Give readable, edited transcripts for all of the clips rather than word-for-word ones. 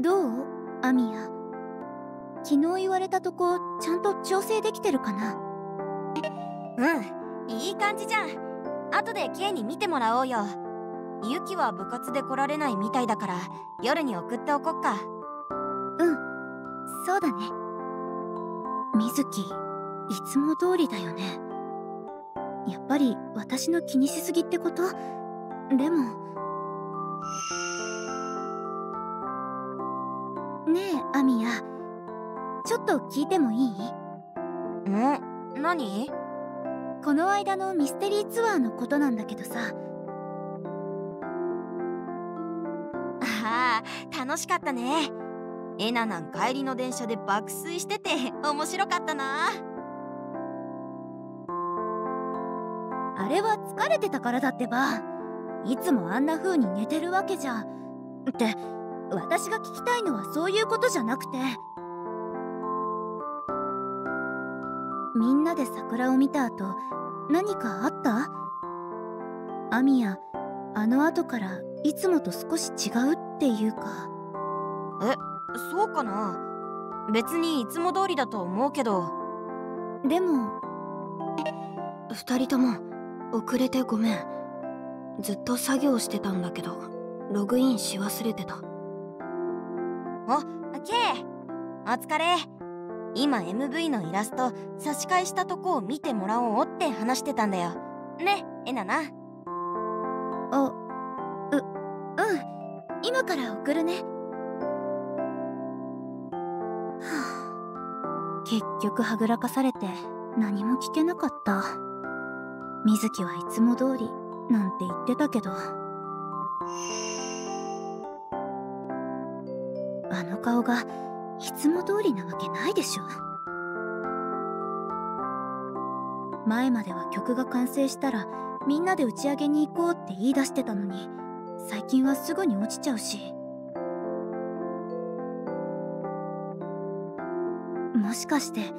どうアミヤ、昨日言われたとこちゃんと調整できてるかな？うん、いい感じじゃん。後で K に見てもらおうよ。ユキは部活で来られないみたいだから夜に送っておこっか。うん、そうだね。水木、いつも通りだよね。やっぱり私の気にしすぎってこと？でもねえアミヤ、ちょっと聞いてもいい？ん？何？この間のミステリーツアーのことなんだけどさ。ああ、楽しかったね。えななん帰りの電車で爆睡してて面白かったな。あれは疲れてたからだってば。いつもあんな風に寝てるわけじゃ。って私が聞きたいのはそういうことじゃなくて、みんなで桜を見た後何かあった？アミヤ、あの後からいつもと少し違うっていうか。え、そうかな。別にいつも通りだと思うけど。でも2人とも遅れてごめん。ずっと作業してたんだけどログインし忘れてた。あ、ケイお疲れ。今 MV のイラスト差し替えしたとこを見てもらおうって話してたんだよね、えなな。あ、うん、今から送るね。はあ、結局はぐらかされて何も聞けなかった。水木はいつも通りなんて言ってたけど、あの顔がいつも通りなわけないでしょ。前までは曲が完成したらみんなで打ち上げに行こうって言い出してたのに、最近はすぐに落ちちゃうし。もしかして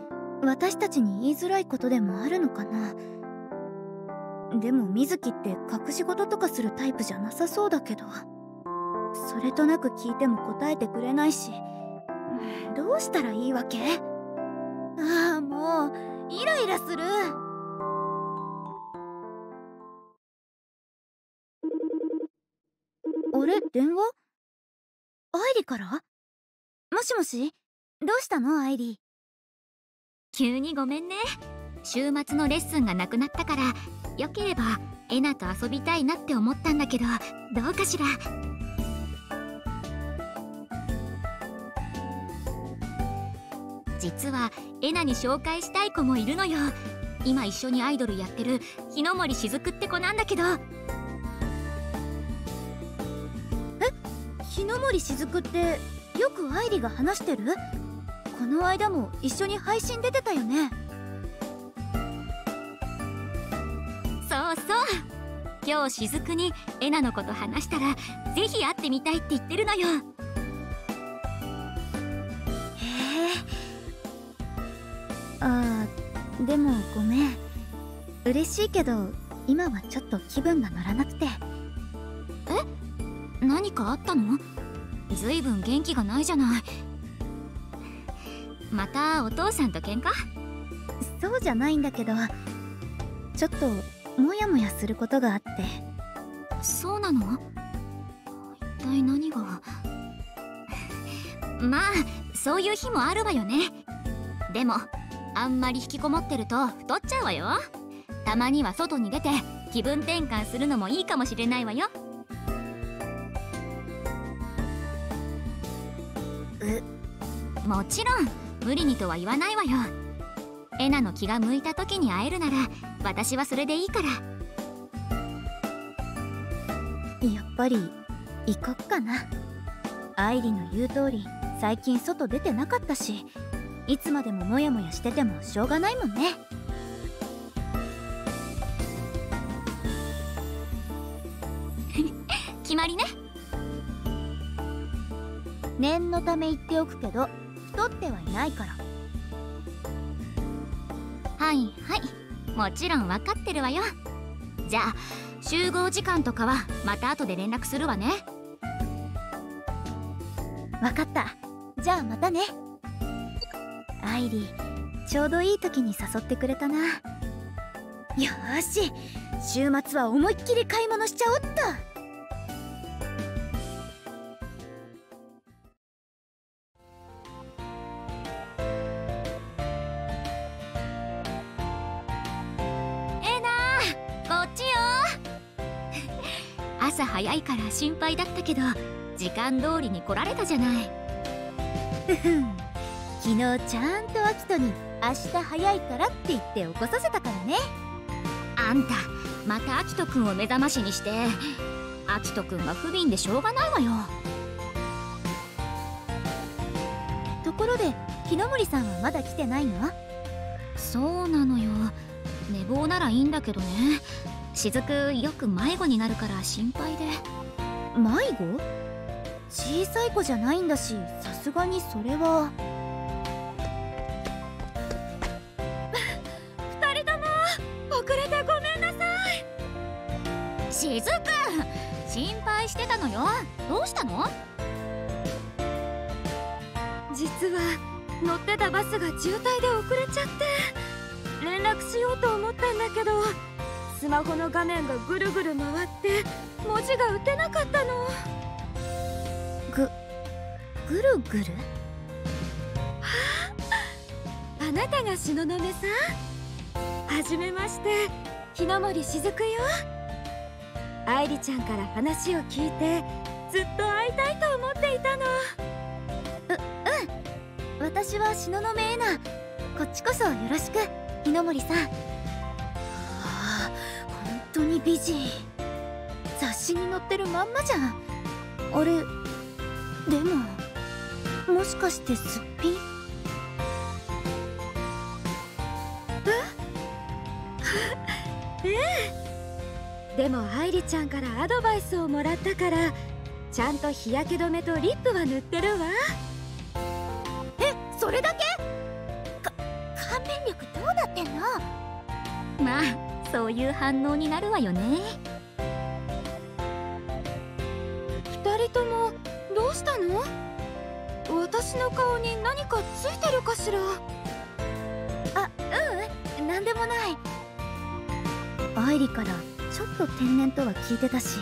私たちに言いづらいことでもあるのかな。でも水木って隠し事とかするタイプじゃなさそうだけど、それとなく聞いても答えてくれないし、どうしたらいいわけ？ああ、もうイライラする。あれ、電話？アイリから？もしもし？どうしたのアイリ？急にごめんね。週末のレッスンがなくなったから、よければえなと遊びたいなって思ったんだけど、どうかしら？実はえなに紹介したい子もいるのよ。今一緒にアイドルやってるHonomori Shizukuって子なんだけど。え、Honomori Shizukuってよく愛理が話してる？この間も一緒に配信出てたよね。そうそう、今日Shizukuにえなのこと話したらぜひ会ってみたいって言ってるのよ。ああ、でもごめん。嬉しいけど今はちょっと気分が乗らなくて。え？何かあったの？ずいぶん元気がないじゃない。またお父さんと喧嘩？そうじゃないんだけど、ちょっとモヤモヤすることがあって。そうなの？一体何が？まあそういう日もあるわよね。でもあんまり引きこもってると太っちゃうわよ。たまには外に出て気分転換するのもいいかもしれないわよ。もちろん無理にとは言わないわよ。えなの気が向いた時に会えるなら私はそれでいいから。やっぱり行こっかな。アイリの言う通り最近外出てなかったし、いつまでもモヤモヤしててもしょうがないもんね。決まりね。念のため言っておくけど太ってはいないから。はいはい、もちろん分かってるわよ。じゃあ集合時間とかはまた後で連絡するわね。わかった。じゃあまたね。アイリー、ちょうどいい時に誘ってくれたな。よーし、週末は思いっきり買い物しちゃおっと。早いから心配だったけど、時間通りに来られたじゃない。ふふん、昨日ちゃんとアキトに明日早いからって言って起こさせたからね。あんたまたアキトくんを目覚ましにして、アキトくんが不憫でしょうがないわよ。ところで木の森さんはまだ来てないの？そうなのよ。寝坊ならいいんだけどね、雫よく迷子になるから心配で。迷子？小さい子じゃないんだし、さすがにそれは。二人とも遅れてごめんなさい。雫、心配してたのよ。どうしたの？実は乗ってたバスが渋滞で遅れちゃって、連絡しようと思ったんだけど、スマホの画面がぐるぐる回って文字が打てなかったの。ぐるぐる？はあ、あなたが東雲さん？はじめまして、日の森しずくよ。愛理ちゃんから話を聞いてずっと会いたいと思っていたの。うん、私は東雲えな。こっちこそよろしく、日の森さん。本当に美人。雑誌に載ってるまんまじゃん。あれ、でももしかしてすっぴん？え？ええ。でも愛理ちゃんからアドバイスをもらったから、ちゃんと日焼け止めとリップは塗ってるわ。え、それだけ？顔面力どうなってんの？まあ、そういう反応になるわよね。2人ともどうしたの？私の顔に何かついてるかしら？あ、ううん、なんでもない。愛理からちょっと天然とは聞いてたし、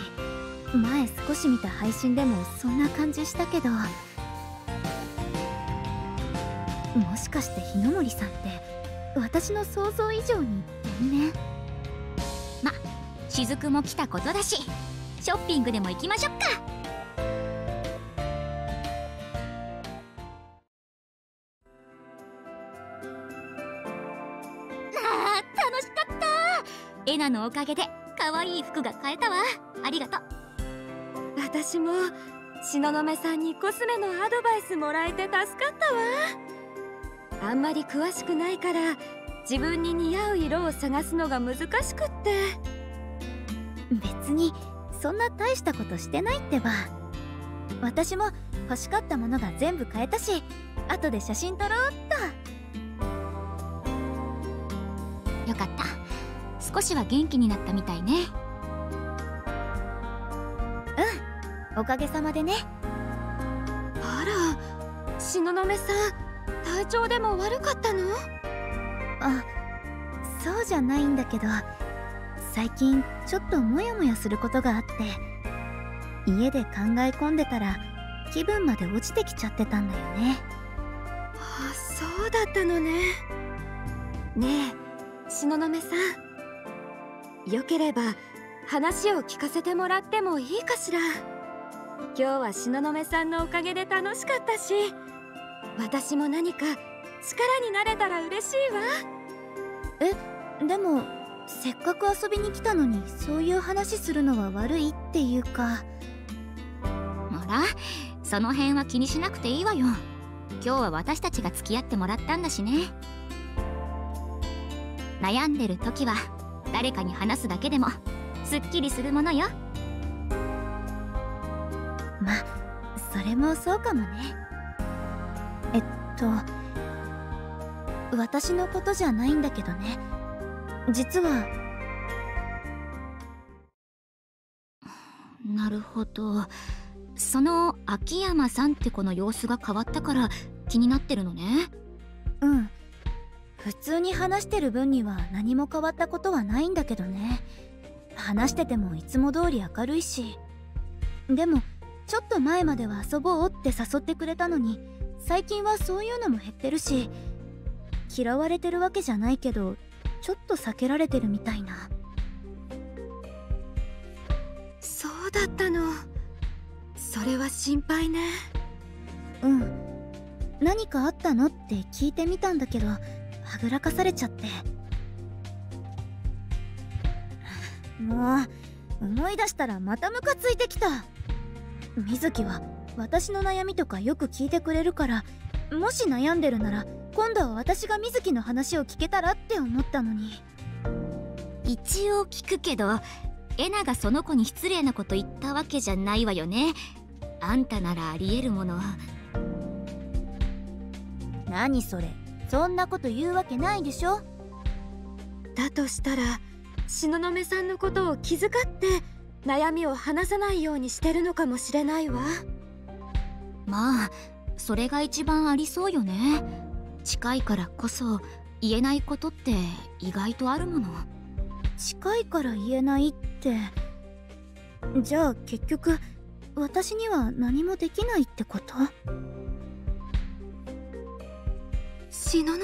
前少し見た配信でもそんな感じしたけど、もしかして日の森さんって私の想像以上に天然？雫も来たことだし、ショッピングでも行きましょっか。あー、楽しかった。エナのおかげで可愛い服が買えたわ。ありがとう。私も東雲さんにコスメのアドバイスもらえて助かったわ。あんまり詳しくないから自分に似合う色を探すのが難しくって。別にそんな大したことしてないってば。私も欲しかったものが全部買えたし、後で写真撮ろうっと。よかった、少しは元気になったみたいね。うん、おかげさまでね。あら、東雲さん体調でも悪かったの？あ、そうじゃないんだけど、最近ちょっとモヤモヤすることがあって、家で考え込んでたら気分まで落ちてきちゃってたんだよね。あ、そうだったのね。ねえ東雲さん、よければ話を聞かせてもらってもいいかしら。今日は東雲さんのおかげで楽しかったし、私も何か力になれたら嬉しいわ。え、でもせっかく遊びに来たのにそういう話するのは悪いっていうか。ほら、その辺は気にしなくていいわよ。今日は私たちが付き合ってもらったんだしね。悩んでる時は誰かに話すだけでもすっきりするものよ。ま、それもそうかもね。私のことじゃないんだけどね。実は。なるほど、その秋山さんって子の様子が変わったから気になってるのね。うん。普通に話してる分には何も変わったことはないんだけどね。話しててもいつも通り明るいし。でもちょっと前までは遊ぼうって誘ってくれたのに、最近はそういうのも減ってるし、嫌われてるわけじゃないけどちょっと避けられてるみたいな。そうだったの。それは心配ね。うん。何かあったのって聞いてみたんだけど、はぐらかされちゃって。もう思い出したらまたムカついてきた。水木は私の悩みとかよく聞いてくれるから、もし悩んでるなら今度は私が水木の話を聞けたらって思ったのに。一応聞くけど、エナがその子に失礼なこと言ったわけじゃないわよね。あんたならありえるもの。何それ、そんなこと言うわけないでしょ。だとしたら東雲さんのことを気遣って悩みを話さないようにしてるのかもしれないわ。まあそれが一番ありそうよね。近いからこそ言えないことって意外とあるもの。近いから言えないって、じゃあ結局私には何もできないってこと？東雲さん、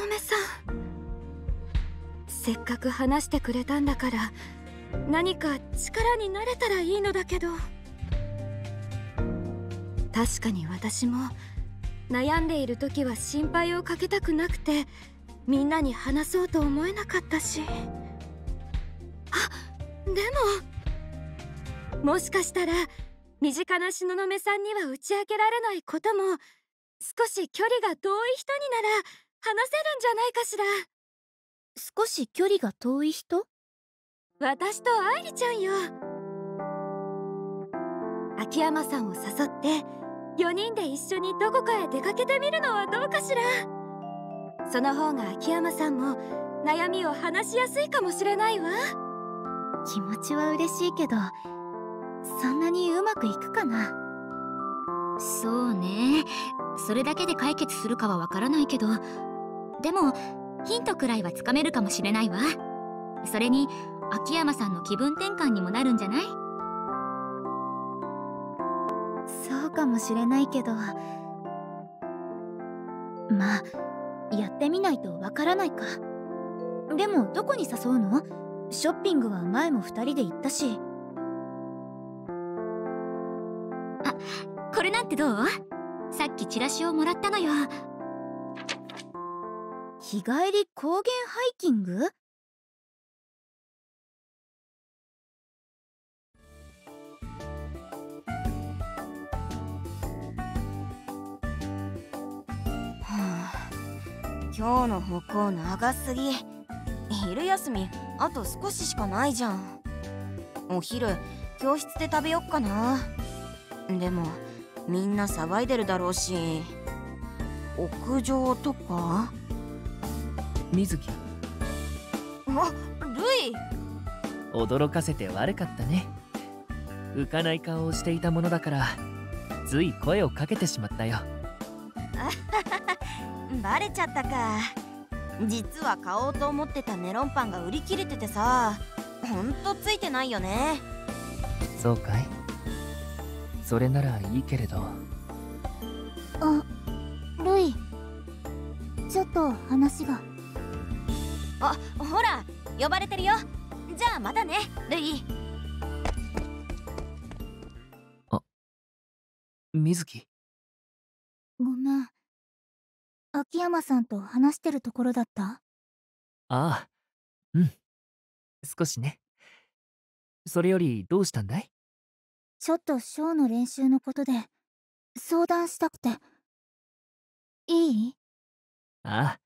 せっかく話してくれたんだから何か力になれたらいいのだけど。確かに私も悩んでいる時は心配をかけたくなくて、みんなに話そうと思えなかったし。あ、でももしかしたら身近な東雲さんには打ち明けられないことも、少し距離が遠い人になら話せるんじゃないかしら。少し距離が遠い人？私と愛理ちゃんよ。秋山さんを誘って4人で一緒にどこかへ出かけてみるのはどうかしら。その方が秋山さんも悩みを話しやすいかもしれないわ。気持ちは嬉しいけど、そんなにうまくいくかな。そうね、それだけで解決するかはわからないけど、でもヒントくらいはつかめるかもしれないわ。それに秋山さんの気分転換にもなるんじゃない？そうかもしれないけど、まあやってみないとわからないか。でもどこに誘うの？ショッピングは前も2人で行ったし。あ、これなんてどう？さっきチラシをもらったのよ。日帰り高原ハイキング？今日の歩行長すぎ。昼休みあと少ししかないじゃん。お昼教室で食べよっかな。でもみんな騒いでるだろうし。屋上とか？水木。あ、ルイ。驚かせて悪かったね。浮かない顔をしていたものだからつい声をかけてしまったよ。バレちゃったか。実は買おうと思ってたメロンパンが売り切れててさ、ほんとついてないよね。そうかい。それならいいけれど。あ、ルイ、ちょっと話が。あ、ほら呼ばれてるよ。じゃあまたね、ルイ。あ、水木。ごめん、秋山さんと話してるところだった？ああ、うん、少しね。それよりどうしたんだい？ちょっとショーの練習のことで相談したくて。いい？ああ、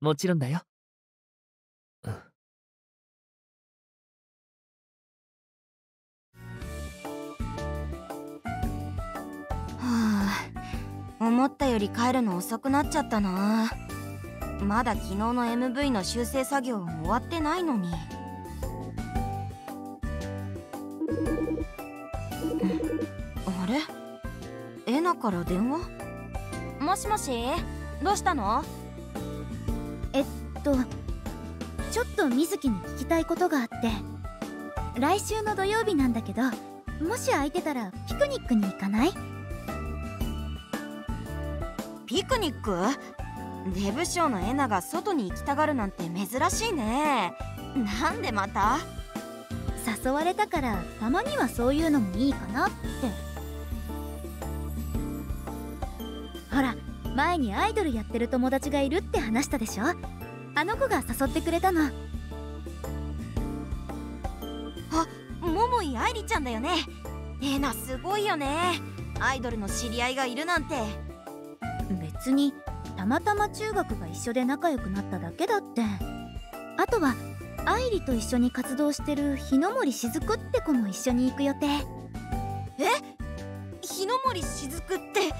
もちろんだよ。うん。思ったより帰るの遅くなっちゃったな。まだ昨日の MV の修正作業終わってないのに。あれ？今から電話？もしもし、どうしたの？ちょっと瑞希に聞きたいことがあって、来週の土曜日なんだけど、もし空いてたらピクニックに行かない？ピクニック？デブ賞のエナが外に行きたがるなんて珍しいね。なんでまた？誘われたから、たまにはそういうのもいいかなって。ほら、前にアイドルやってる友達がいるって話したでしょ。あの子が誘ってくれたの。あ、桃井愛理ちゃんだよね。エナすごいよね。アイドルの知り合いがいるなんて。別にたまたま中学が一緒で仲良くなっただけだって。あとは愛理と一緒に活動してるHonomori Shizukuって子も一緒に行く予定。え？Honomori Shizukuって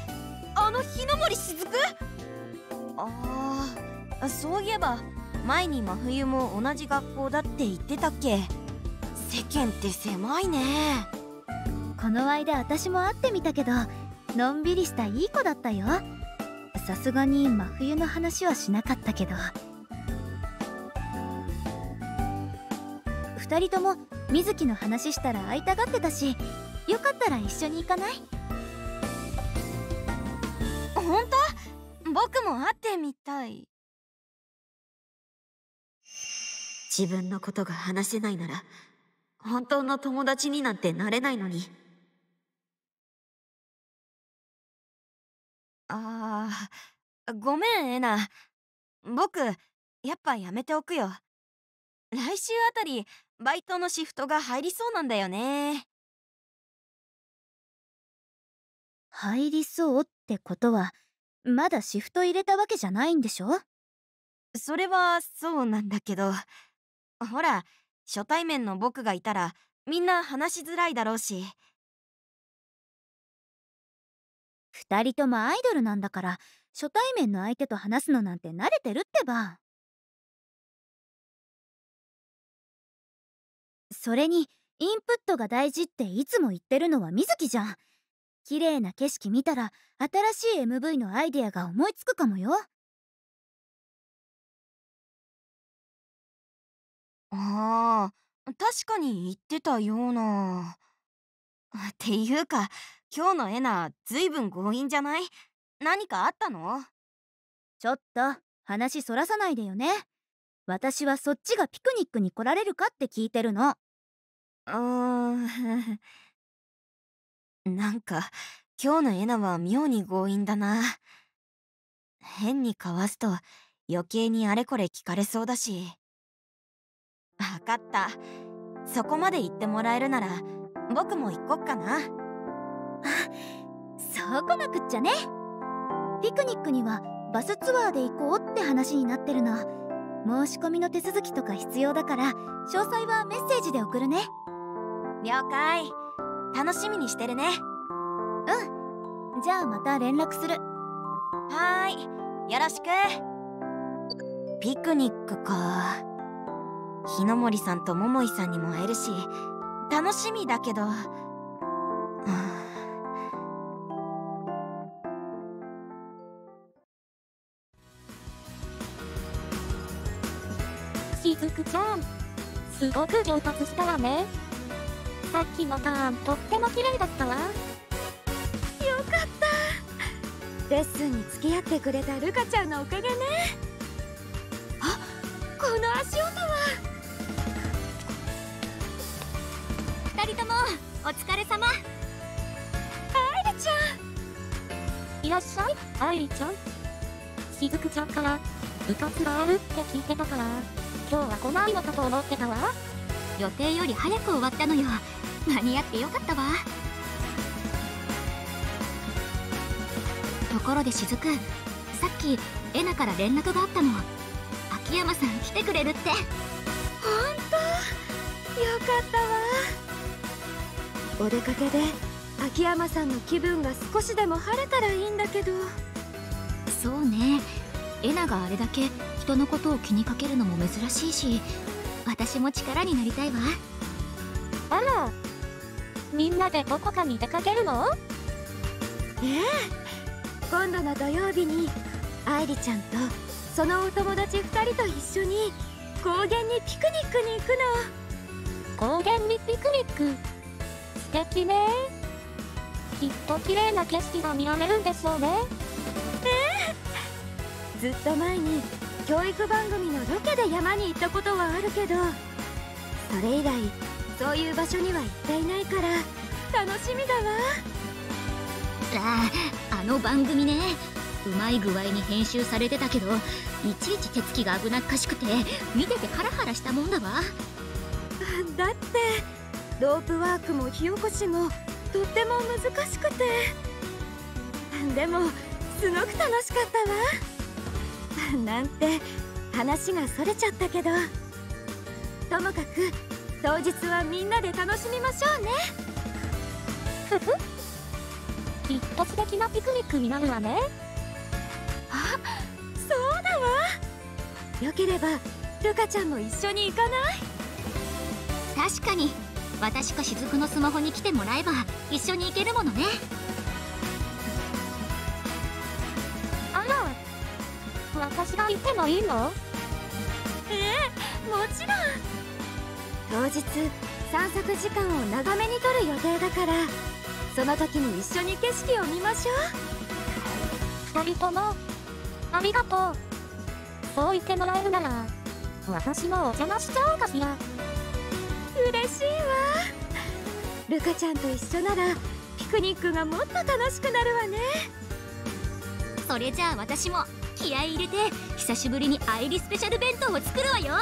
あのHonomori Shizuku？ああ、そういえば前に真冬も同じ学校だって言ってたっけ。世間って狭いね。この間私も会ってみたけど、のんびりしたいい子だったよ。さすがに真冬の話はしなかったけど、2人とも瑞希の話したら会いたがってたし、よかったら一緒に行かない？ほんと？僕も会ってみたい。自分のことが話せないなら本当の友達になんてなれないのに。ああ、ごめんエナ。僕やっぱやめておくよ。来週あたりバイトのシフトが入りそうなんだよね。入りそうってことはまだシフト入れたわけじゃないんでしょ？それはそうなんだけど、ほら初対面の僕がいたらみんな話しづらいだろうし。2人ともアイドルなんだから、初対面の相手と話すのなんて慣れてるってば。それにインプットが大事っていつも言ってるのは瑞希じゃん。綺麗な景色見たら新しい MV のアイデアが思いつくかもよ。ああ、確かに言ってたような。っていうか今日のエナずいぶん強引じゃない？何かあったの？ちょっと話そらさないでよね。私はそっちがピクニックに来られるかって聞いてるの。なんか今日のエナは妙に強引だな。変にかわすと余計にあれこれ聞かれそうだし。分かった、そこまで言ってもらえるなら僕も行こっかな。あ、そうこなくっちゃね。ピクニックにはバスツアーで行こうって話になってるの。申し込みの手続きとか必要だから、詳細はメッセージで送るね。了解。楽しみにしてるね。うん。じゃあまた連絡する。はーい。よろしく。ピクニックか。Honomoriさんと桃井さんにも会えるし、楽しみだけど。しずくちゃん、すごく上達したわね。さっきのターンとっても綺麗だったわ。よかった。レッスンに付き合ってくれたルカちゃんのおかげね。あ、この足音は。二人ともお疲れ様。愛理ちゃん。いらっしゃい、愛理ちゃん。しずくちゃんから部活があるって聞いてたから。今日は来ないのかと思ってたわ。予定より早く終わったのよ。間に合ってよかったわ。ところでしずく、さっきエナから連絡があったの。秋山さん来てくれるって。ほんとよかったわ。お出かけで秋山さんの気分が少しでも晴れたらいいんだけど。そうね、エナがあれだけ人のことを気にかけるのも珍しいし、私も力になりたいわ。あら、みんなでどこかに出かけるの？今度の土曜日に愛理ちゃんとそのお友達2人と一緒に高原にピクニックに行くの。高原にピクニック、素敵ね。きっと綺麗な景色が見られるんでしょうね。ずっと前に教育番組のロケで山に行ったことはあるけど、それ以来そういう場所には行っていないから楽しみだわ。あの番組ね、うまい具合に編集されてたけど、いちいち手つきが危なっかしくて見ててハラハラしたもんだわ。だってロープワークも火起こしもとっても難しくて、でもすごく楽しかったわ。なんて話がそれちゃったけど、ともかく当日はみんなで楽しみましょうね。ふふきっと素敵なピクニックになるわね。そうだわ。よければルカちゃんも一緒に行かない？確かに、私か雫のスマホに来てもらえば一緒に行けるものね。あら、私が行ってもいいの？もちろん。当日散策時間を長めにとる予定だから、その時に一緒に景色を見ましょう。2人ともありがとう。そう言ってもらえるなら私もお邪魔しちゃおうかしら。嬉しいわ。ルカちゃんと一緒ならピクニックがもっと楽しくなるわね。それじゃあ私も気合い入れて久しぶりに愛理スペシャル弁当を作るわよ。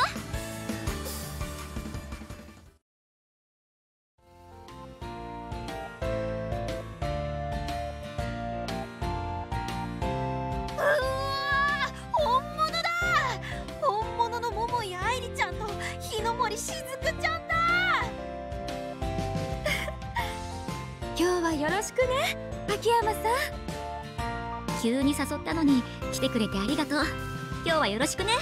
誘ったのに来てくれてありがとう。今日はよろしくね。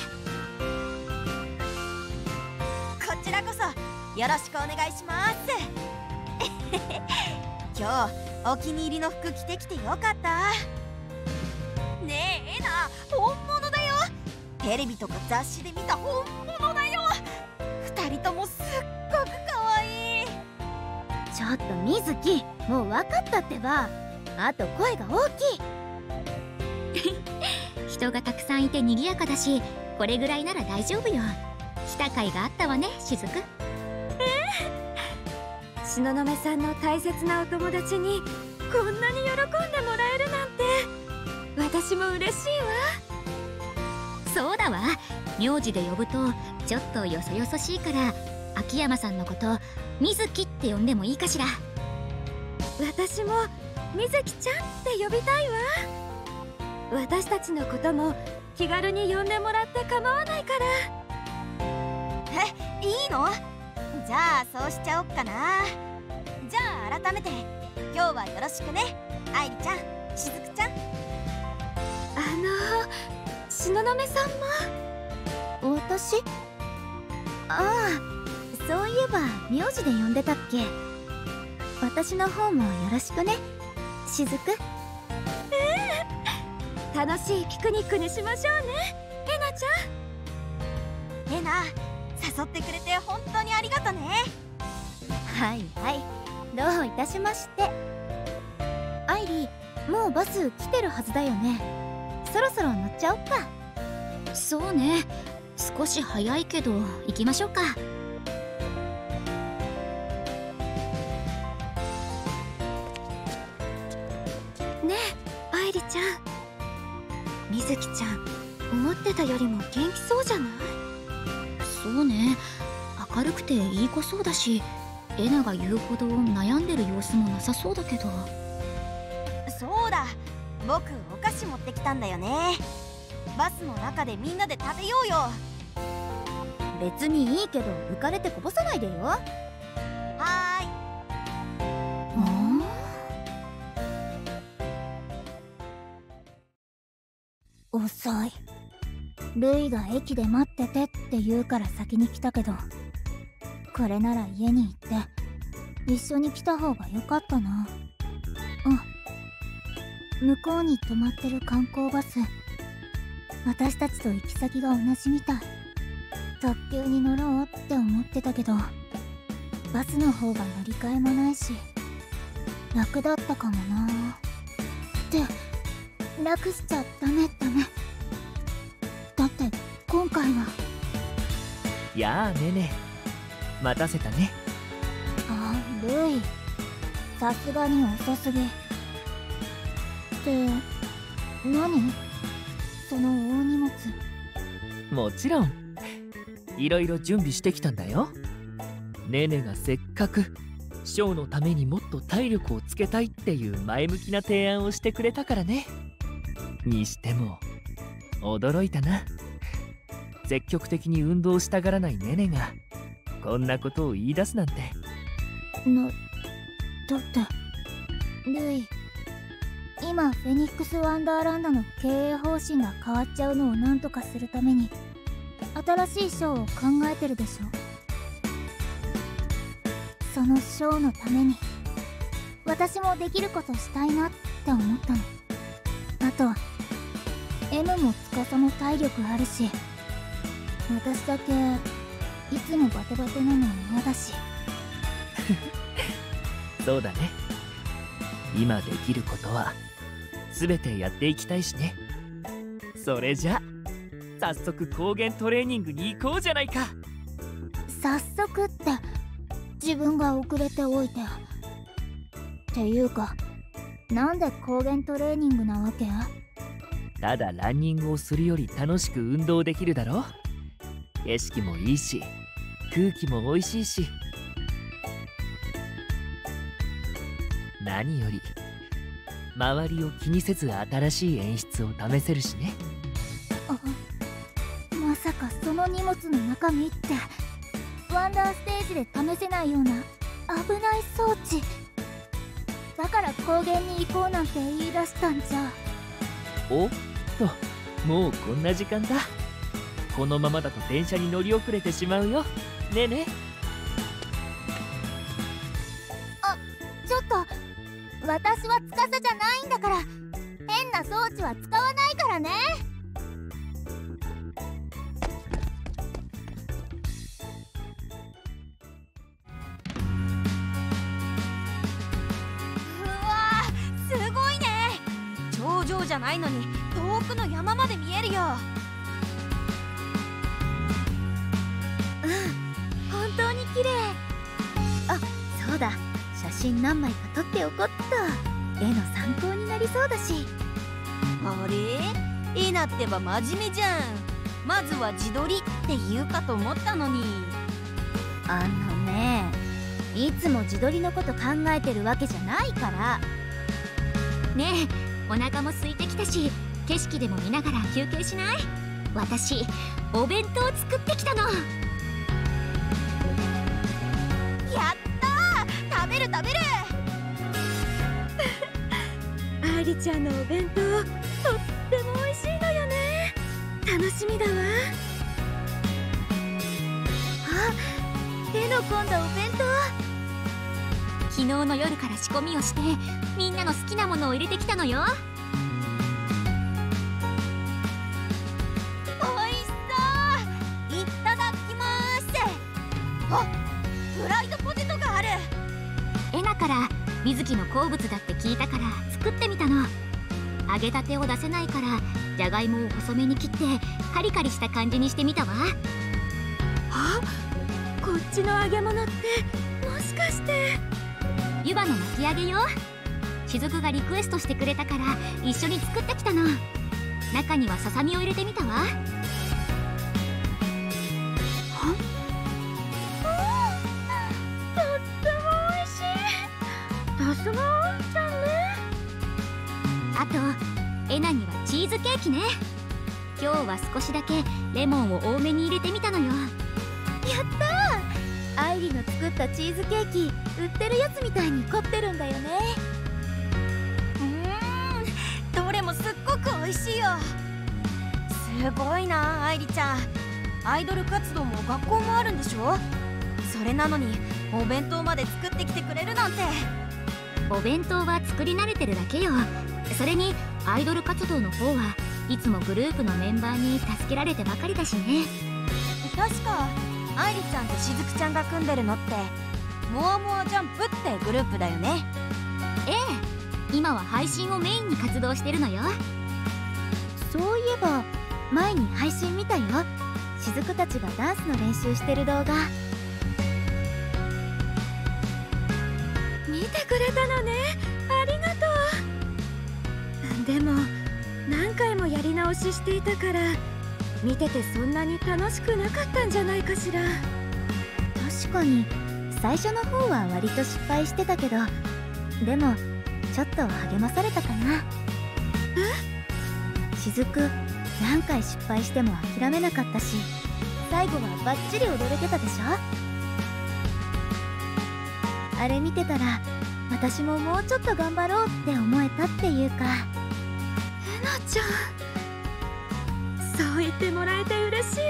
こちらこそよろしくお願いします今日お気に入りの服着てきてよかったね。えな、本物だよ。テレビとか雑誌で見た本物だよ。2人ともすっごく可愛い。ちょっとみずき、もう分かったってば。あと声が大きい。人がたくさんいて賑やかだし、これぐらいなら大丈夫よ。来た甲斐があったわね、しずく。東雲さんの大切なお友達にこんなに喜んでもらえるなんて、私も嬉しいわ。そうだわ、名字で呼ぶとちょっとよそよそしいから、秋山さんのこと水木って呼んでもいいかしら。私も水木ちゃんって呼びたいわ。私たちのことも気軽に呼んでもらって構わないから。いいの？じゃあそうしちゃおっかな。じゃあ改めて今日はよろしくね、愛理ちゃん、しずくちゃん。東雲さんも？私？ああ、そういえば名字で呼んでたっけ。私の方もよろしくね、しずく。楽しいピクニックにしましょうね、えなちゃん。えな、誘ってくれて本当にありがとね。はいはい、どういたしまして。愛理、もうバス来てるはずだよね。そろそろ乗っちゃおっか。そうね、少し早いけど行きましょうか。ねえ愛理ちゃん、みずきちゃん、思ってたよりも元気そうじゃない？そうね、明るくていい子そうだし、えなが言うほど悩んでる様子もなさそうだけど。そうだ、僕お菓子持ってきたんだよね。バスの中でみんなで食べようよ。別にいいけど浮かれてこぼさないでよ。はーい。遅い。ルイが駅で待っててって言うから先に来たけど、これなら家に行って一緒に来た方がよかったな。あ、向こうに止まってる観光バス、私たちと行き先が同じみたい。特急に乗ろうって思ってたけど、バスの方が乗り換えもないし楽だったかもなー。って楽しちゃダメ。だって今回は。やあねね、待たせたね。あ、ルイ、さすがに遅すぎ。って何その大荷物。もちろんいろいろ準備してきたんだよ。ねねがせっかくショーのためにもっと体力をつけたいっていう前向きな提案をしてくれたからね。にしても驚いたな。積極的に運動したがらないねねがこんなことを言い出すなんて。だってルイ、今フェニックスワンダーランドの経営方針が変わっちゃうのを何とかするために新しいショーを考えてるでしょ。そのショーのために私もできることしたいなって思ったの。あと M も司も体力あるし、私だけいつもバテバテなの嫌だしそうだね、今できることは全てやっていきたいしね。それじゃ早速高原トレーニングに行こうじゃないか。早速って自分が遅れておいて。っていうか、なんで高原トレーニングなわけ？ただランニングをするより楽しく運動できるだろ。景色もいいし、空気もおいしいし、何より周りを気にせず新しい演出を試せるしね。まさかその荷物の中身ってワンダーステージで試せないような危ない装置だから高原に行こうなんて言い出したんじゃ。おっと、もうこんな時間だ。このままだと電車に乗り遅れてしまうよねえねえ。あ、ちょっと、私は司じゃないんだから。変な装置は使わないからね。じゃないのに遠くの山まで見えるよ。うん、本当に綺麗。あ、そうだ、写真何枚か撮っておこっと。絵の参考になりそうだし。あれ、絵なってば真面目じゃん。まずは自撮りって言うかと思ったのに。あのね、いつも自撮りのこと考えてるわけじゃないからね。え、お腹も空いてきたし、景色でも見ながら休憩しない？私、お弁当作ってきたの。やったー、食べるアリちゃんのお弁当、とっても美味しいのよね。楽しみだわ。あ、手の込んだお弁当、昨日の夜から仕込みをして、みんなの好きなものを入れてきたのよ。おいしそう、いただきます。あ、フライドポテトがある。えなから水木の好物だって聞いたから作ってみたの。揚げたてを出せないからじゃがいもを細めに切ってカリカリした感じにしてみたわ。あ、こっちの揚げ物ってもしかして湯葉の巻き上げよ。雫がリクエストしてくれたから一緒に作ってきたの。中にはささみを入れてみたわ。はっ、とってもおいしい。さすがおんちゃんね。あとえなにはチーズケーキね。今日は少しだけレモンを多めに入れてみたのよ。やったー、アイリの作ったチーズケーキ、売ってるやつみたいに凝ってるんだよね。どれもすっごく美味しいよ。すごいなアイリちゃん、アイドル活動も学校もあるんでしょ。それなのにお弁当まで作ってきてくれるなんて。お弁当は作り慣れてるだけよ。それにアイドル活動の方はいつもグループのメンバーに助けられてばかりだしね。確か愛梨ちゃんとしずくちゃんが組んでるのってモアモアジャンプってグループだよね。ええ、今は配信をメインに活動してるのよ。そういえば前に配信見たよ、しずくたちがダンスの練習してる動画。見てくれたのね、ありがとう。でも何回もやり直ししていたから見ててそんなに楽しくなかったんじゃないかしら。確かに最初の方は割と失敗してたけど、でもちょっと励まされたかな。え？しずく何回失敗しても諦めなかったし、最後はバッチリ踊れてたでしょ。あれ見てたら私ももうちょっと頑張ろうって思えたっていうか。えなちゃん、そう言ってもらえて嬉しいわ。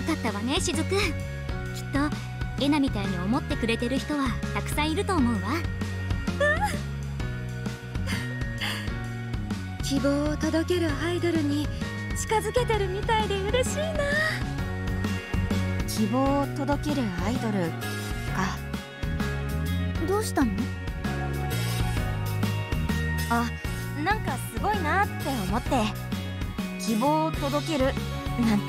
よかったわねしずくん。きっとえなみたいに思ってくれてる人はたくさんいると思うわ。希望を届けるアイドルに近づけてるみたいで嬉しいな。希望を届けるアイドルか。どうしたの？あ、なんかすごいなって思って、希望を届けるなんて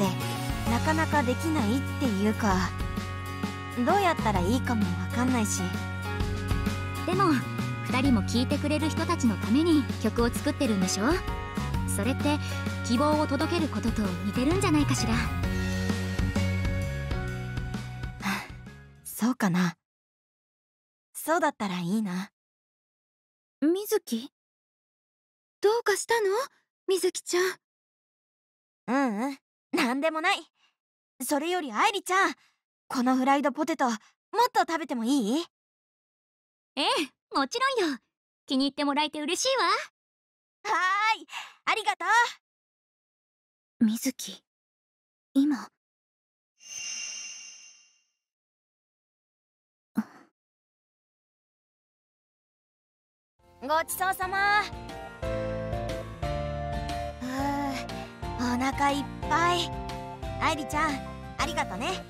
なかなかできないっていうか、どうやったらいいかもわかんないし。でも2人も聴いてくれる人たちのために曲を作ってるんでしょ。それって希望を届けることと似てるんじゃないかしら。そうかな。そうだったらいいな。みずき、どうかしたの？みずきちゃん。ううん、なんでもない。それより愛理ちゃん、このフライドポテトもっと食べてもいい？ええ、もちろんよ。気に入ってもらえて嬉しいわ。はーい、ありがとう。みずき、今ごちそうさま。お腹いっぱい。愛理ちゃん、ありがとね。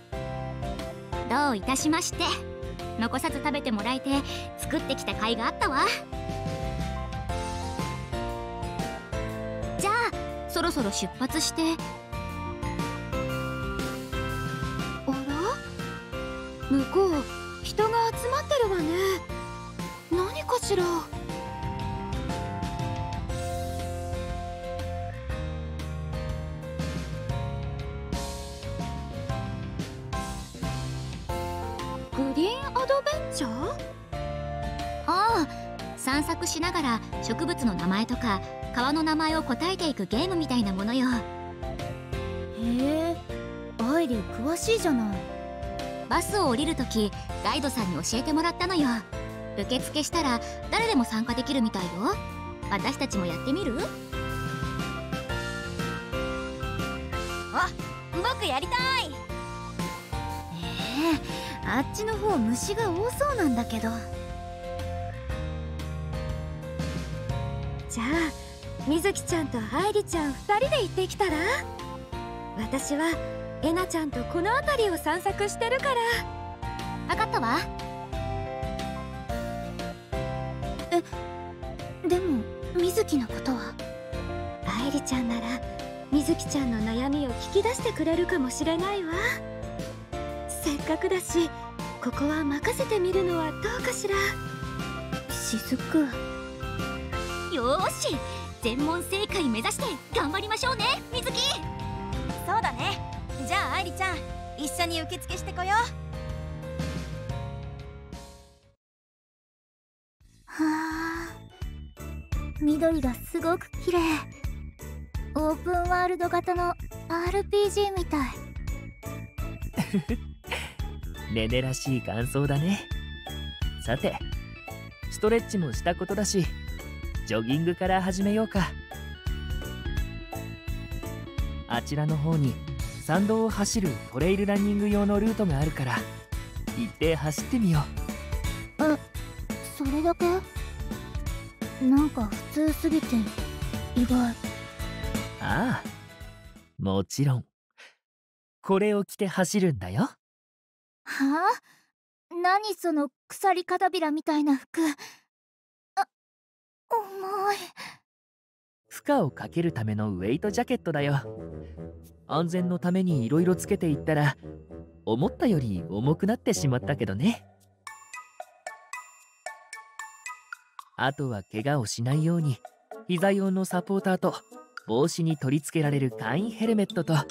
どういたしまして。残さず食べてもらえて作ってきた甲斐があったわ。じゃあそろそろ出発して。あら、向こう人が集まってるわね。何かしら。散策しながら植物の名前とか川の名前を答えていくゲームみたいなものよ。へえ、愛理詳しいじゃない。バスを降りるときガイドさんに教えてもらったのよ。受付したら誰でも参加できるみたいよ。私たちもやってみる？あ、僕やりたい。あっちの方虫が多そうなんだけど。じゃあみずきちゃんと愛理ちゃん2人で行ってきたら？私はえなちゃんとこの辺りを散策してるから。分かったわ。え、でもみずきのことは？愛理ちゃんならみずきちゃんの悩みを聞き出してくれるかもしれないわ。せっかくだしここは任せてみるのはどうかしら。しずく、よーし、全問正解目指して頑張りましょうね、みずき。そうだね。じゃあ愛理ちゃん、一緒に受付してこよう。はー、緑がすごく綺麗。オープンワールド型の RPG みたい。ねねらしい感想だね。さて、ストレッチもしたことだし、ジョギングから始めようか。あちらの方に山道を走るトレイルランニング用のルートがあるから、行って走ってみよう。え、それだけ？なんか普通すぎて意外。ああ、もちろん。これを着て走るんだよ。はあ、何その鎖片びらみたいな服。あ、重い。負荷をかけるためのウェイトジャケットだよ。安全のためにいろいろつけていったら思ったより重くなってしまったけどね。あとは怪我をしないように膝用のサポーターと帽子に取り付けられる簡易ヘルメットと。あ、こ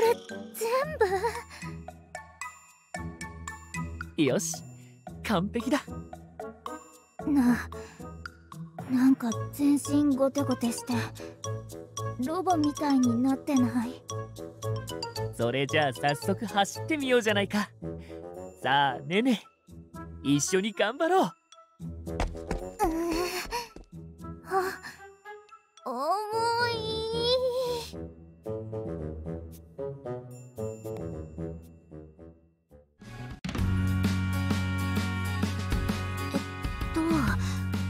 れ全部？よし、完璧だ。なんか全身ゴテゴテしてロボみたいになってない？それじゃあ早速走ってみようじゃないか。さあねね、一緒に頑張ろう。あ、重い。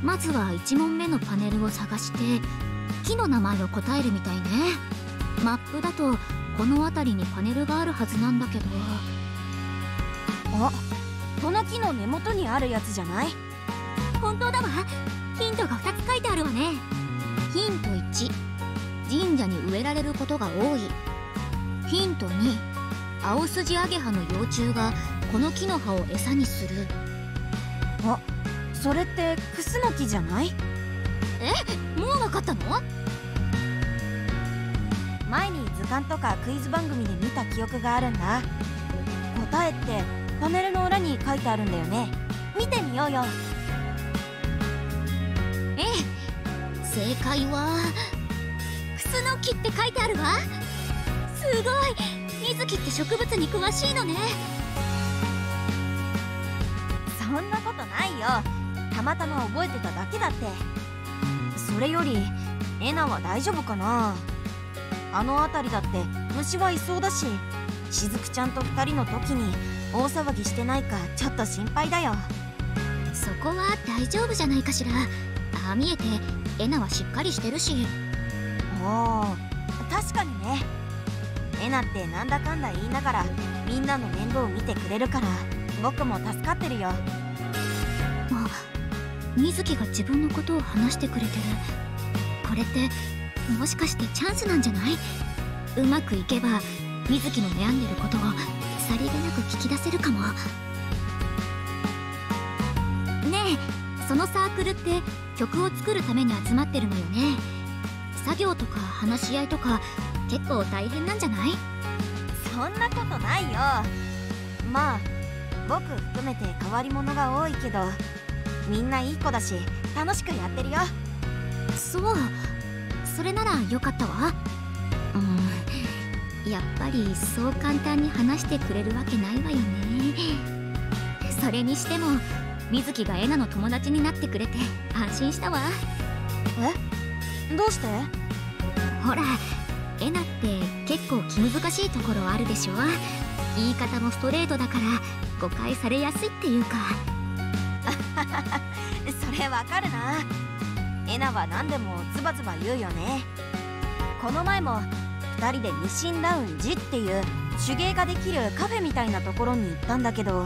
まずは1問目のパネルを探して木の名前を答えるみたいね。マップだとこの辺りにパネルがあるはずなんだけど。あ、この木の根元にあるやつじゃない？本当だわ。ヒントが2つ書いてあるわね。ヒント1、神社に植えられることが多い。ヒント2、アオスジアゲハの幼虫がこの木の葉を餌にする。あ、それってクスノキじゃない？え、もうわかったの？前に図鑑とかクイズ番組で見た記憶があるんだ。答えってパネルの裏に書いてあるんだよね。見てみようよ。ええ、正解はクスノキって書いてあるわ。すごい、水木って植物に詳しいのね。そんなことないよ。たまたま覚えてただけだって。それよりエナは大丈夫かな？あの辺りだって虫はいそうだし、しずくちゃんと2人の時に大騒ぎしてないかちょっと心配だよ。そこは大丈夫じゃないかしら。ああ見えてエナはしっかりしてるし。おー、確かにね。エナってなんだかんだ言いながらみんなの面倒を見てくれるから僕も助かってるよ。あ、水木が自分のことを話してくれてる。これってもしかしてチャンスなんじゃない？うまくいけば水木の悩んでることをさりげなく聞き出せるかもね。え、そのサークルって曲を作るために集まってるのよね。作業とか話し合いとか結構大変なんじゃない？そんなことないよ。まあ僕含めて変わり者が多いけどみんないい子だし楽しくやってるよ。そう、それならよかったわ。うん、やっぱりそう簡単に話してくれるわけないわよね。それにしても水木がエナの友達になってくれて安心したわ。え、どうして？ほら、エナって結構気難しいところあるでしょ。言い方もストレートだから誤解されやすいっていうか。それわかるな。エナは何でもズバズバ言うよね。この前も2人でニシンラウンジっていう手芸ができるカフェみたいなところに行ったんだけど、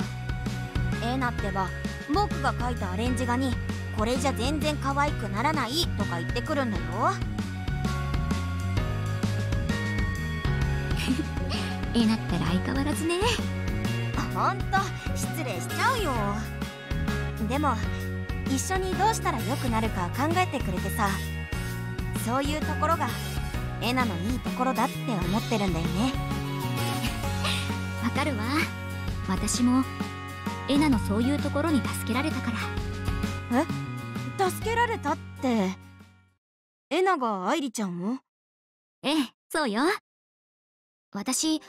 エナってば僕が描いたアレンジ画にこれじゃ全然可愛くならないとか言ってくるんだよ。エナったら相変わらずね。ほんと失礼しちゃうよ。でも一緒にどうしたら良くなるか考えてくれてさ、そういうところがエナのいいところだって思ってるんだよね。わかるわ。私もエナのそういうところに助けられたから。え、助けられたって、エナが愛理ちゃんを？ええ、そうよ。私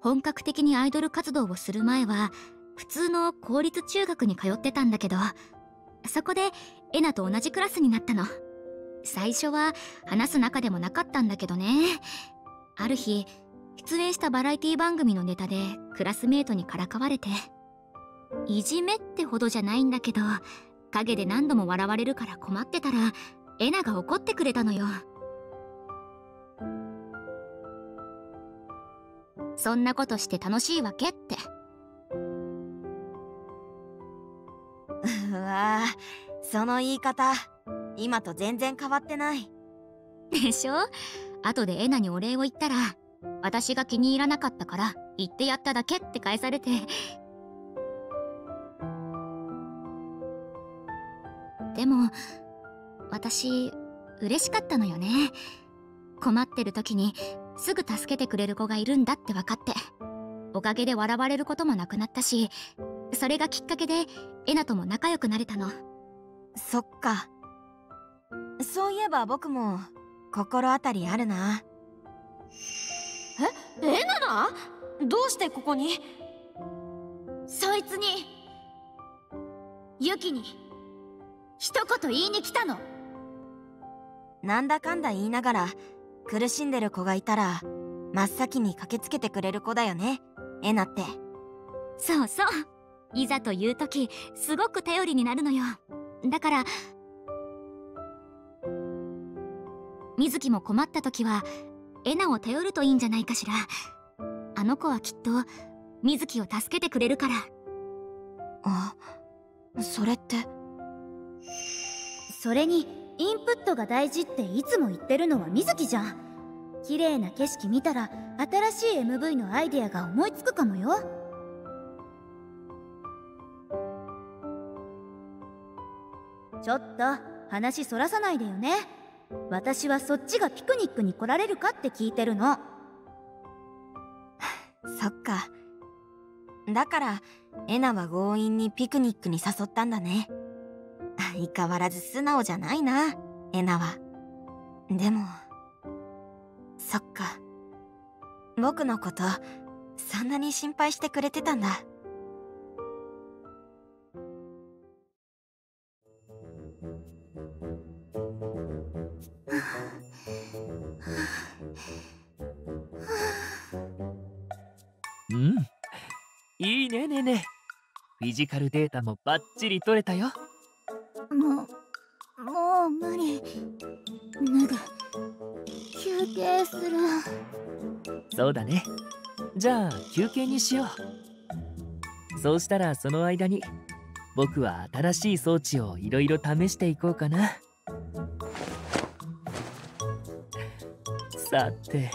本格的にアイドル活動をする前は普通の公立中学に通ってたんだけど、そこでエナと同じクラスになったの。最初は話す仲でもなかったんだけどね。ある日出演したバラエティ番組のネタでクラスメートにからかわれて、いじめってほどじゃないんだけど、陰で何度も笑われるから困ってたらエナが怒ってくれたのよ。そんなことして楽しいわけって。うわー、その言い方今と全然変わってないでしょ。後でエナにお礼を言ったら、私が気に入らなかったから言ってやっただけって返されて。でも私嬉しかったのよね。困ってる時にすぐ助けてくれる子がいるんだって分かって、おかげで笑われることもなくなったし、それがきっかけでエナとも仲良くなれたの。そっか。そういえば僕も心当たりあるな。え、エナがどうしてここに？そいつに、ユキに一言言いに来たの。なんだかんだ言いながら苦しんでる子がいたら真っ先に駆けつけてくれる子だよね、エナって。そうそう、いざという時すごく頼りになるのよ。だから水木も困った時はエナを頼るといいんじゃないかしら。あの子はきっと水木を助けてくれるから。あ、それって。それにインプットが大事っていつも言ってるのは水木じゃん。綺麗な景色見たら新しい MV のアイデアが思いつくかもよ。ちょっと話そらさないでよね。私はそっちがピクニックに来られるかって聞いてるの。そっか。だからエナは強引にピクニックに誘ったんだね。相変わらず素直じゃないな、エナは。でもそっか、僕のことそんなに心配してくれてたんだ。うん、いいね。ねえねえ、フィジカルデータもバッチリ取れたよ。もう無理。脱ぐ。休憩する。そうだね。じゃあ休憩にしよう。そうしたらその間に僕は新しい装置をいろいろ試していこうかな。さて、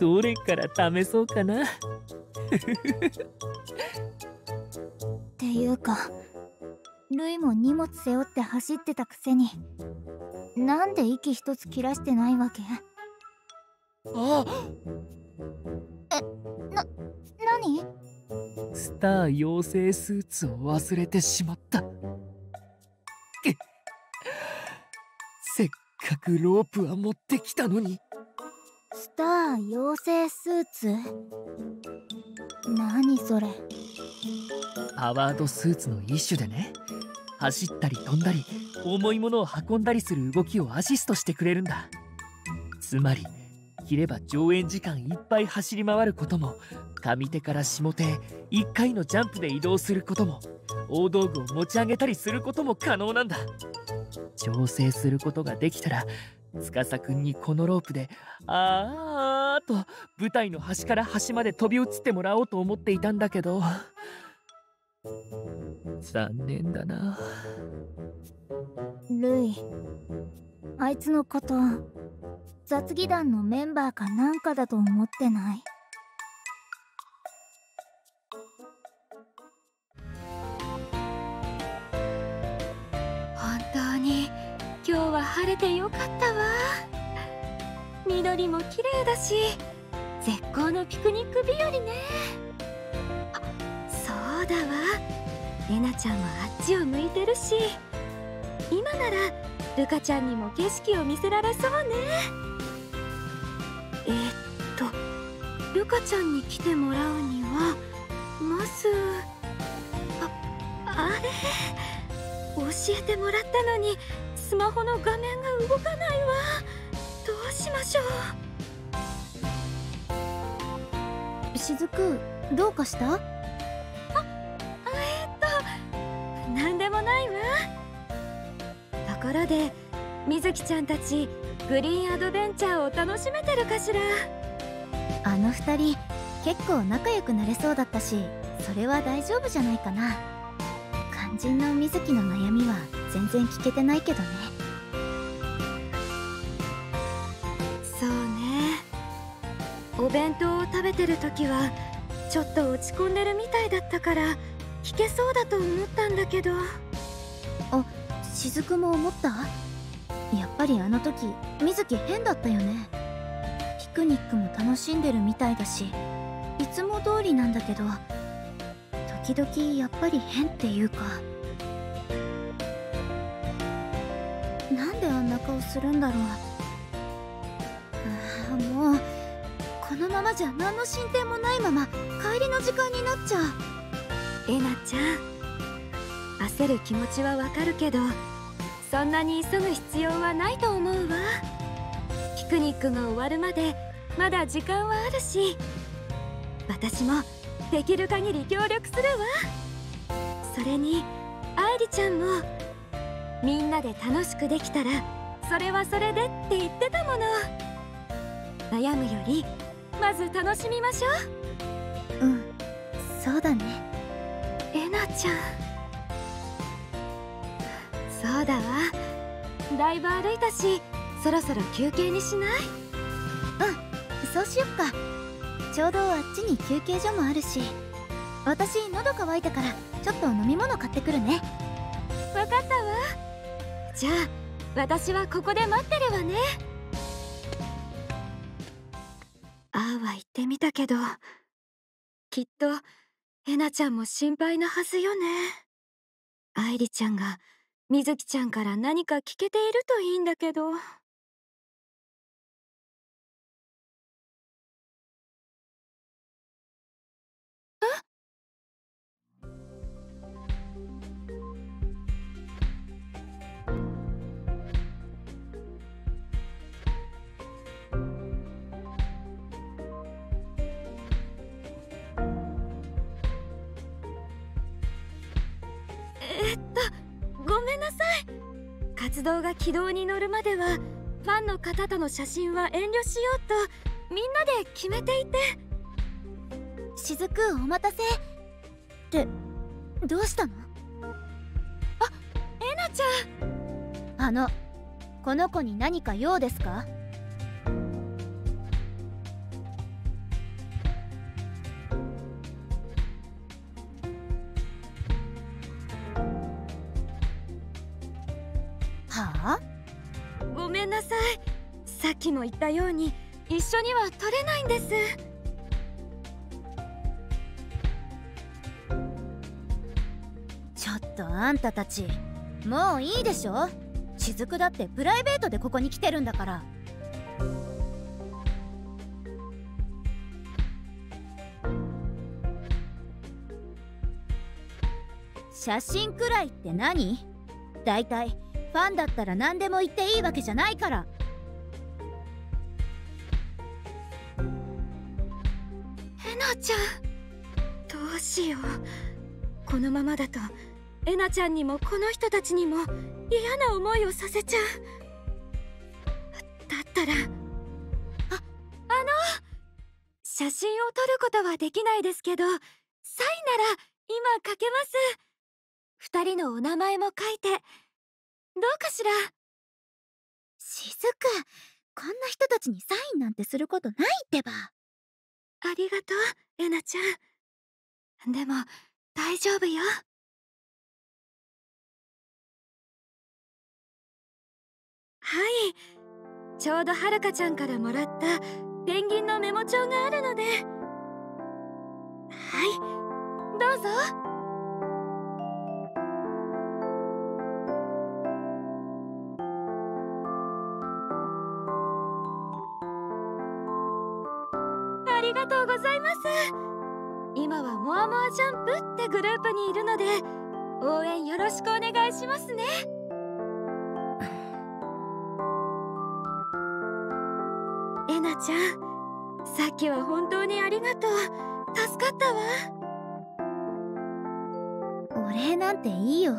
どれから試そうかな。っていうか、ルイも荷物背負って走ってたくせに、なんで息一つ切らしてないわけ？何？スター養成スーツを忘れてしまった。せっかくロープは持ってきたのに。スター養成スーツ？何それ？パワードスーツの一種でね、走ったり飛んだり重いものを運んだりする動きをアシストしてくれるんだ。つまり着れば上演時間いっぱい走り回ることも、上手から下手1回のジャンプで移動することも、大道具を持ち上げたりすることも可能なんだ。調整することができたら、司くんにこのロープであーと舞台の端から端まで飛び移ってもらおうと思っていたんだけど、残念だな。ルイ、あいつのこと雑技団のメンバーかなんかだと思ってない？本当に今日は晴れてよかったわ。緑も綺麗だし、絶好のピクニック日和ね。あ、そうだわ、エナちゃんはあっちを向いてるし、今ならルカちゃんにも景色を見せられそうね。ルカちゃんに来てもらうにはまず、あれ教えてもらったのにスマホの画面が動かないわ。どうしましょう。しずく、どうかした？あ、で水木ちゃんたちグリーンアドベンチャーを楽しめてるかしら。あの2人結構仲良くなれそうだったし、それは大丈夫じゃないかな。肝心の水木の悩みは全然聞けてないけどね。そうね、お弁当を食べてる時はちょっと落ち込んでるみたいだったから聞けそうだと思ったんだけど。あ、雫も思った？やっぱりあの時水木変だったよね。ピクニックも楽しんでるみたいだし、いつも通りなんだけど、時々やっぱり変っていうか、なんであんな顔するんだろう。ああ、もうこのままじゃ何の進展もないまま帰りの時間になっちゃう。えなちゃん、焦る気持ちはわかるけど、そんなに急ぐ必要はないと思うわ。ピクニックが終わるまでまだ時間はあるし、私もできる限り協力するわ。それに愛理ちゃんもみんなで楽しくできたらそれはそれでって言ってたもの。悩むよりまず楽しみましょう。うん、そうだね。えなちゃん、そうだわ、だいぶ歩いたしそろそろ休憩にしない？うん、そうしよっか。ちょうどあっちに休憩所もあるし、私喉乾いたからちょっと飲み物買ってくるね。わかったわ。じゃあ私はここで待ってるわね。ああは言ってみたけど、きっとえなちゃんも心配なはずよね。愛理ちゃんが水木ちゃんから何か聞けているといいんだけど。活動が軌道に乗るまではファンの方との写真は遠慮しようとみんなで決めていて。雫、お待たせ。ってどうしたの？あ、えなちゃん。この子に何か用ですか？ごめんなさい。さっきも言ったように一緒には撮れないんです。ちょっとあんたたち、もういいでしょ。雫だってプライベートでここに来てるんだから。写真くらいって何？だいたいファンだったら何でも言っていいわけじゃないから。えなちゃん、どうしよう。このままだとえなちゃんにもこの人たちにも嫌な思いをさせちゃう。だったら、写真を撮ることはできないですけど、サインなら今書けます。2人のお名前も書いてどうかしら。しずく、こんな人たちにサインなんてすることないってば。ありがとう、えなちゃん。でも大丈夫よ。はい、ちょうどはるかちゃんからもらったペンギンのメモ帳があるので。はい、どうぞ。ありがとうございます。今はモアモアジャンプってグループにいるので応援よろしくお願いしますね。えなちゃん、さっきは本当にありがとう。助かったわ。お礼なんていいよ。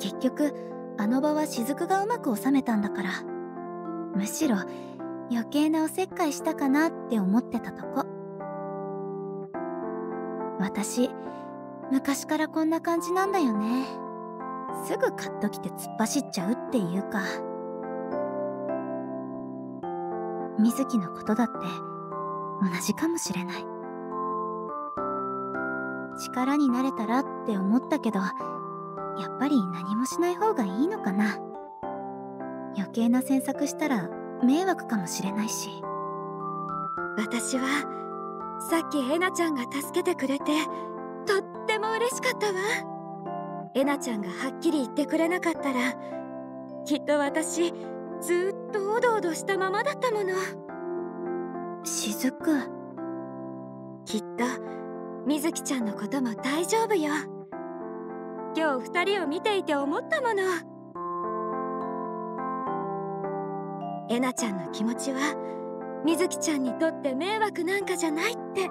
結局あの場は雫がうまく収めたんだから、むしろ余計なおせっかいしたかなって思ってたとこ。私昔からこんな感じなんだよね。すぐカッときて突っ走っちゃうっていうか。水木のことだって同じかもしれない。力になれたらって思ったけど、やっぱり何もしない方がいいのかな。余計な詮索したら迷惑かもしれないし。私はさっきえなちゃんが助けてくれてとっても嬉しかったわ。えなちゃんがはっきり言ってくれなかったら、きっと私ずっとおどおどしたままだったもの。雫、きっと水木ちゃんのことも大丈夫よ。今日二人を見ていて思ったもの。えなちゃんの気持ちは水木ちゃんにとって迷惑なんかじゃないって。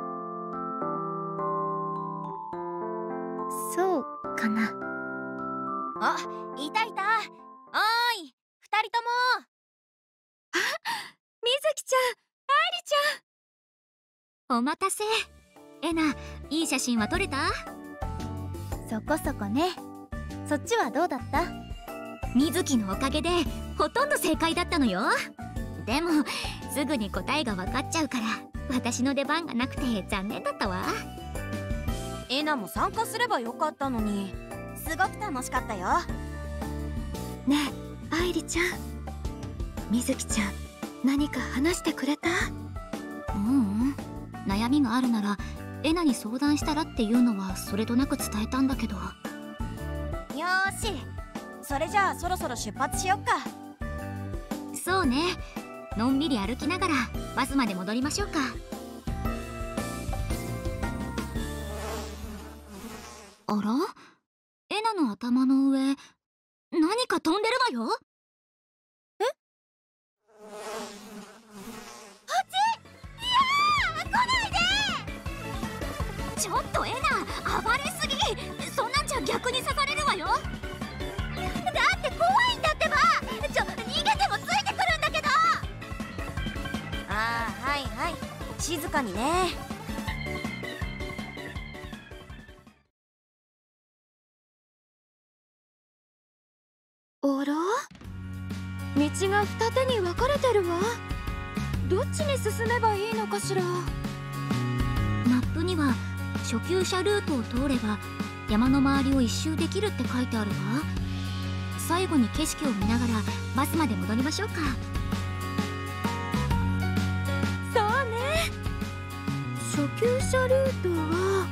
そうかな。あ、いたいた。おーい、二人とも。あ、みずきちゃん、あいりちゃん、お待たせ。えな、いい写真は撮れた？そこそこね。そっちはどうだった？みずきのおかげでほとんど正解だったのよ。でもすぐに答えが分かっちゃうから、私の出番がなくて残念だったわ。えなも参加すればよかったのに。すごく楽しかったよ。ねえ愛梨ちゃん、みずきちゃん何か話してくれた？ううん、悩みがあるならえなに相談したらっていうのはそれとなく伝えたんだけど。よーし、それじゃあそろそろ出発しよっか。そうね、のんびり歩きながらバスまで戻りましょうか。あら、えなの頭の上何か飛んでるわよ。え？こっち！いやー！来ないで！ちょっとエナ、暴れすぎ！そんなんじゃ逆に刺されるわよ。だって怖いんだってば！ちょ、逃げてもついてくるんだけど！ああ、はいはい、静かにね。あら？道が二手に分かれてるわ。どっちに進めばいいのかしら。マップには初級者ルートを通れば山の周りを一周できるって書いてあるわ。最後に景色を見ながらバスまで戻りましょうか。そうね、初級者ルートは、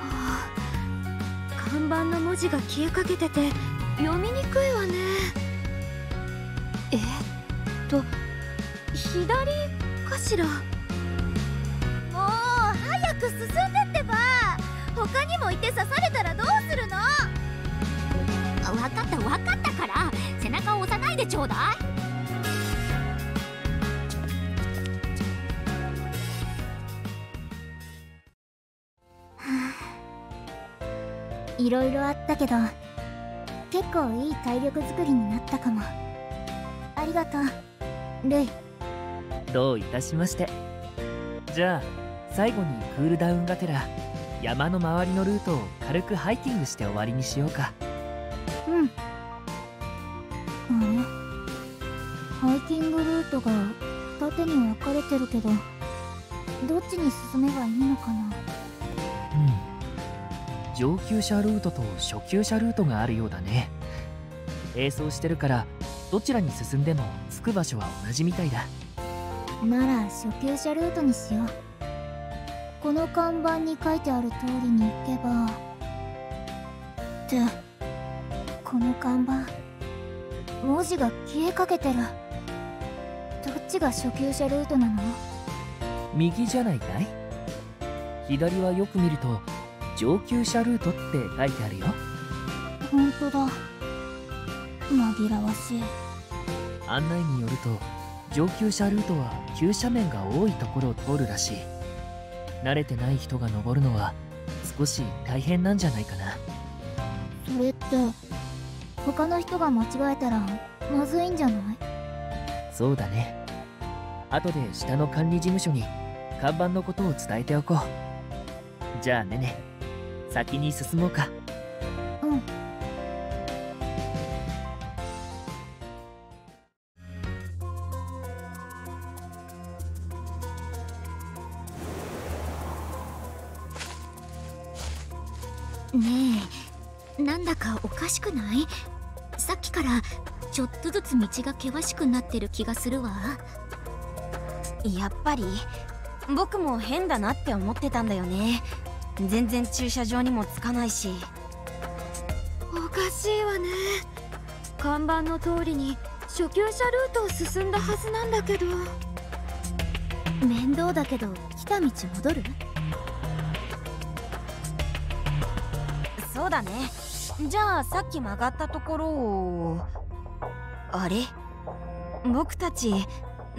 はあ、看板の文字が消えかけてて読みにくいわね。左かしら。もう早く進んでってば。他にもいて刺されたらどうするの？わかったわかったから、背中を押さないでちょうだい。いろいろあったけど結構いい体力作りになったかも。ありがとう、ルイ。どういたしまして。じゃあ最後にクールダウンがてら山の周りのルートを軽くハイキングして終わりにしようか。うん。ハイキングルートが二手に分かれてるけど、どっちに進めばいいのかな。上級者ルートと初級者ルートがあるようだね。並走してるからどちらに進んでも着く場所は同じみたいだ。なら初級者ルートにしよう。この看板に書いてある通りに行けば。ってこの看板、文字が消えかけてる。どっちが初級者ルートなの？右じゃないかい？左はよく見ると上級者ルートって書いてあるよ。ほんとだ、紛らわしい。案内によると上級者ルートは急斜面が多いところを通るらしい。慣れてない人が登るのは少し大変なんじゃないかな。それって他の人が間違えたらまずいんじゃない？そうだね。後で下の管理事務所に看板のことを伝えておこう。じゃあねね、先に進もうか。うん。ねえ、なんだかおかしくない？さっきからちょっとずつ道が険しくなってる気がするわ。やっぱり僕も変だなって思ってたんだよね。全然駐車場にもつかないし。おかしいわね。看板の通りに初級者ルートを進んだはずなんだけど。面倒だけど来た道戻る？そうだね。じゃあさっき曲がったところを。あれ？僕たち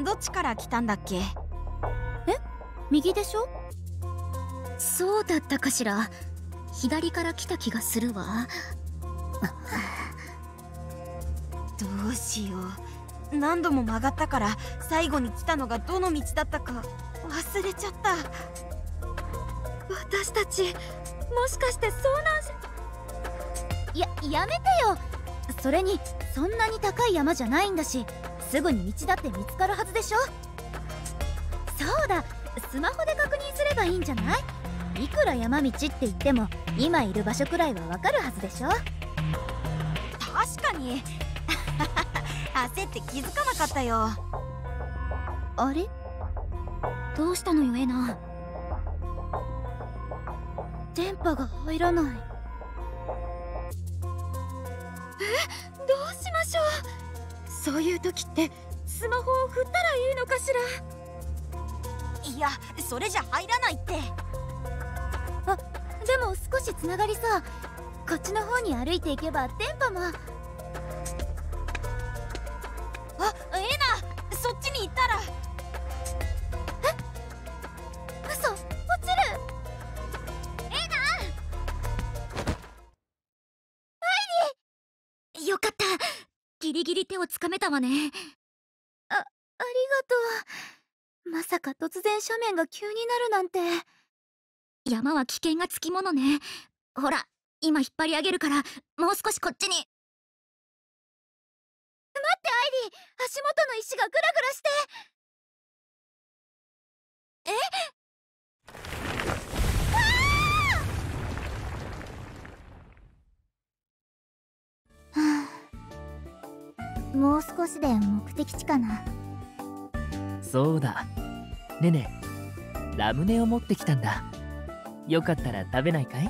どっちから来たんだっけ？え？右でしょ？そうだったかしら。左から来た気がするわ。どうしよう。何度も曲がったから最後に来たのがどの道だったか忘れちゃった。私たちもしかして遭難し…やめてよ。それにそんなに高い山じゃないんだし、すぐに道だって見つかるはずでしょ。そうだ、スマホで確認すればいいんじゃない？いくら山道って言っても今いる場所くらいはわかるはずでしょ。確かに焦って気づかなかったよ。あれ？どうしたのよエナ。電波が入らない。どうしましょう。そういう時ってスマホを振ったらいいのかしら。いや、それじゃ入らないって。あ、でも少しつながりそう。こっちの方に歩いていけば電波も。あ、エナ、そっちに行ったら。えっ、嘘、落ちる。エナ、前に。よかった、ギリギリ手をつかめたわね。ありがとう。まさか突然斜面が急になるなんて。山は危険がつきものね。ほら、今引っ張り上げるからもう少しこっちに。待ってアイリー、足元の石がグラグラして。えっ、もう少しで目的地かな。そうだ、ねね、ラムネを持ってきたんだ。よかったら食べないかい？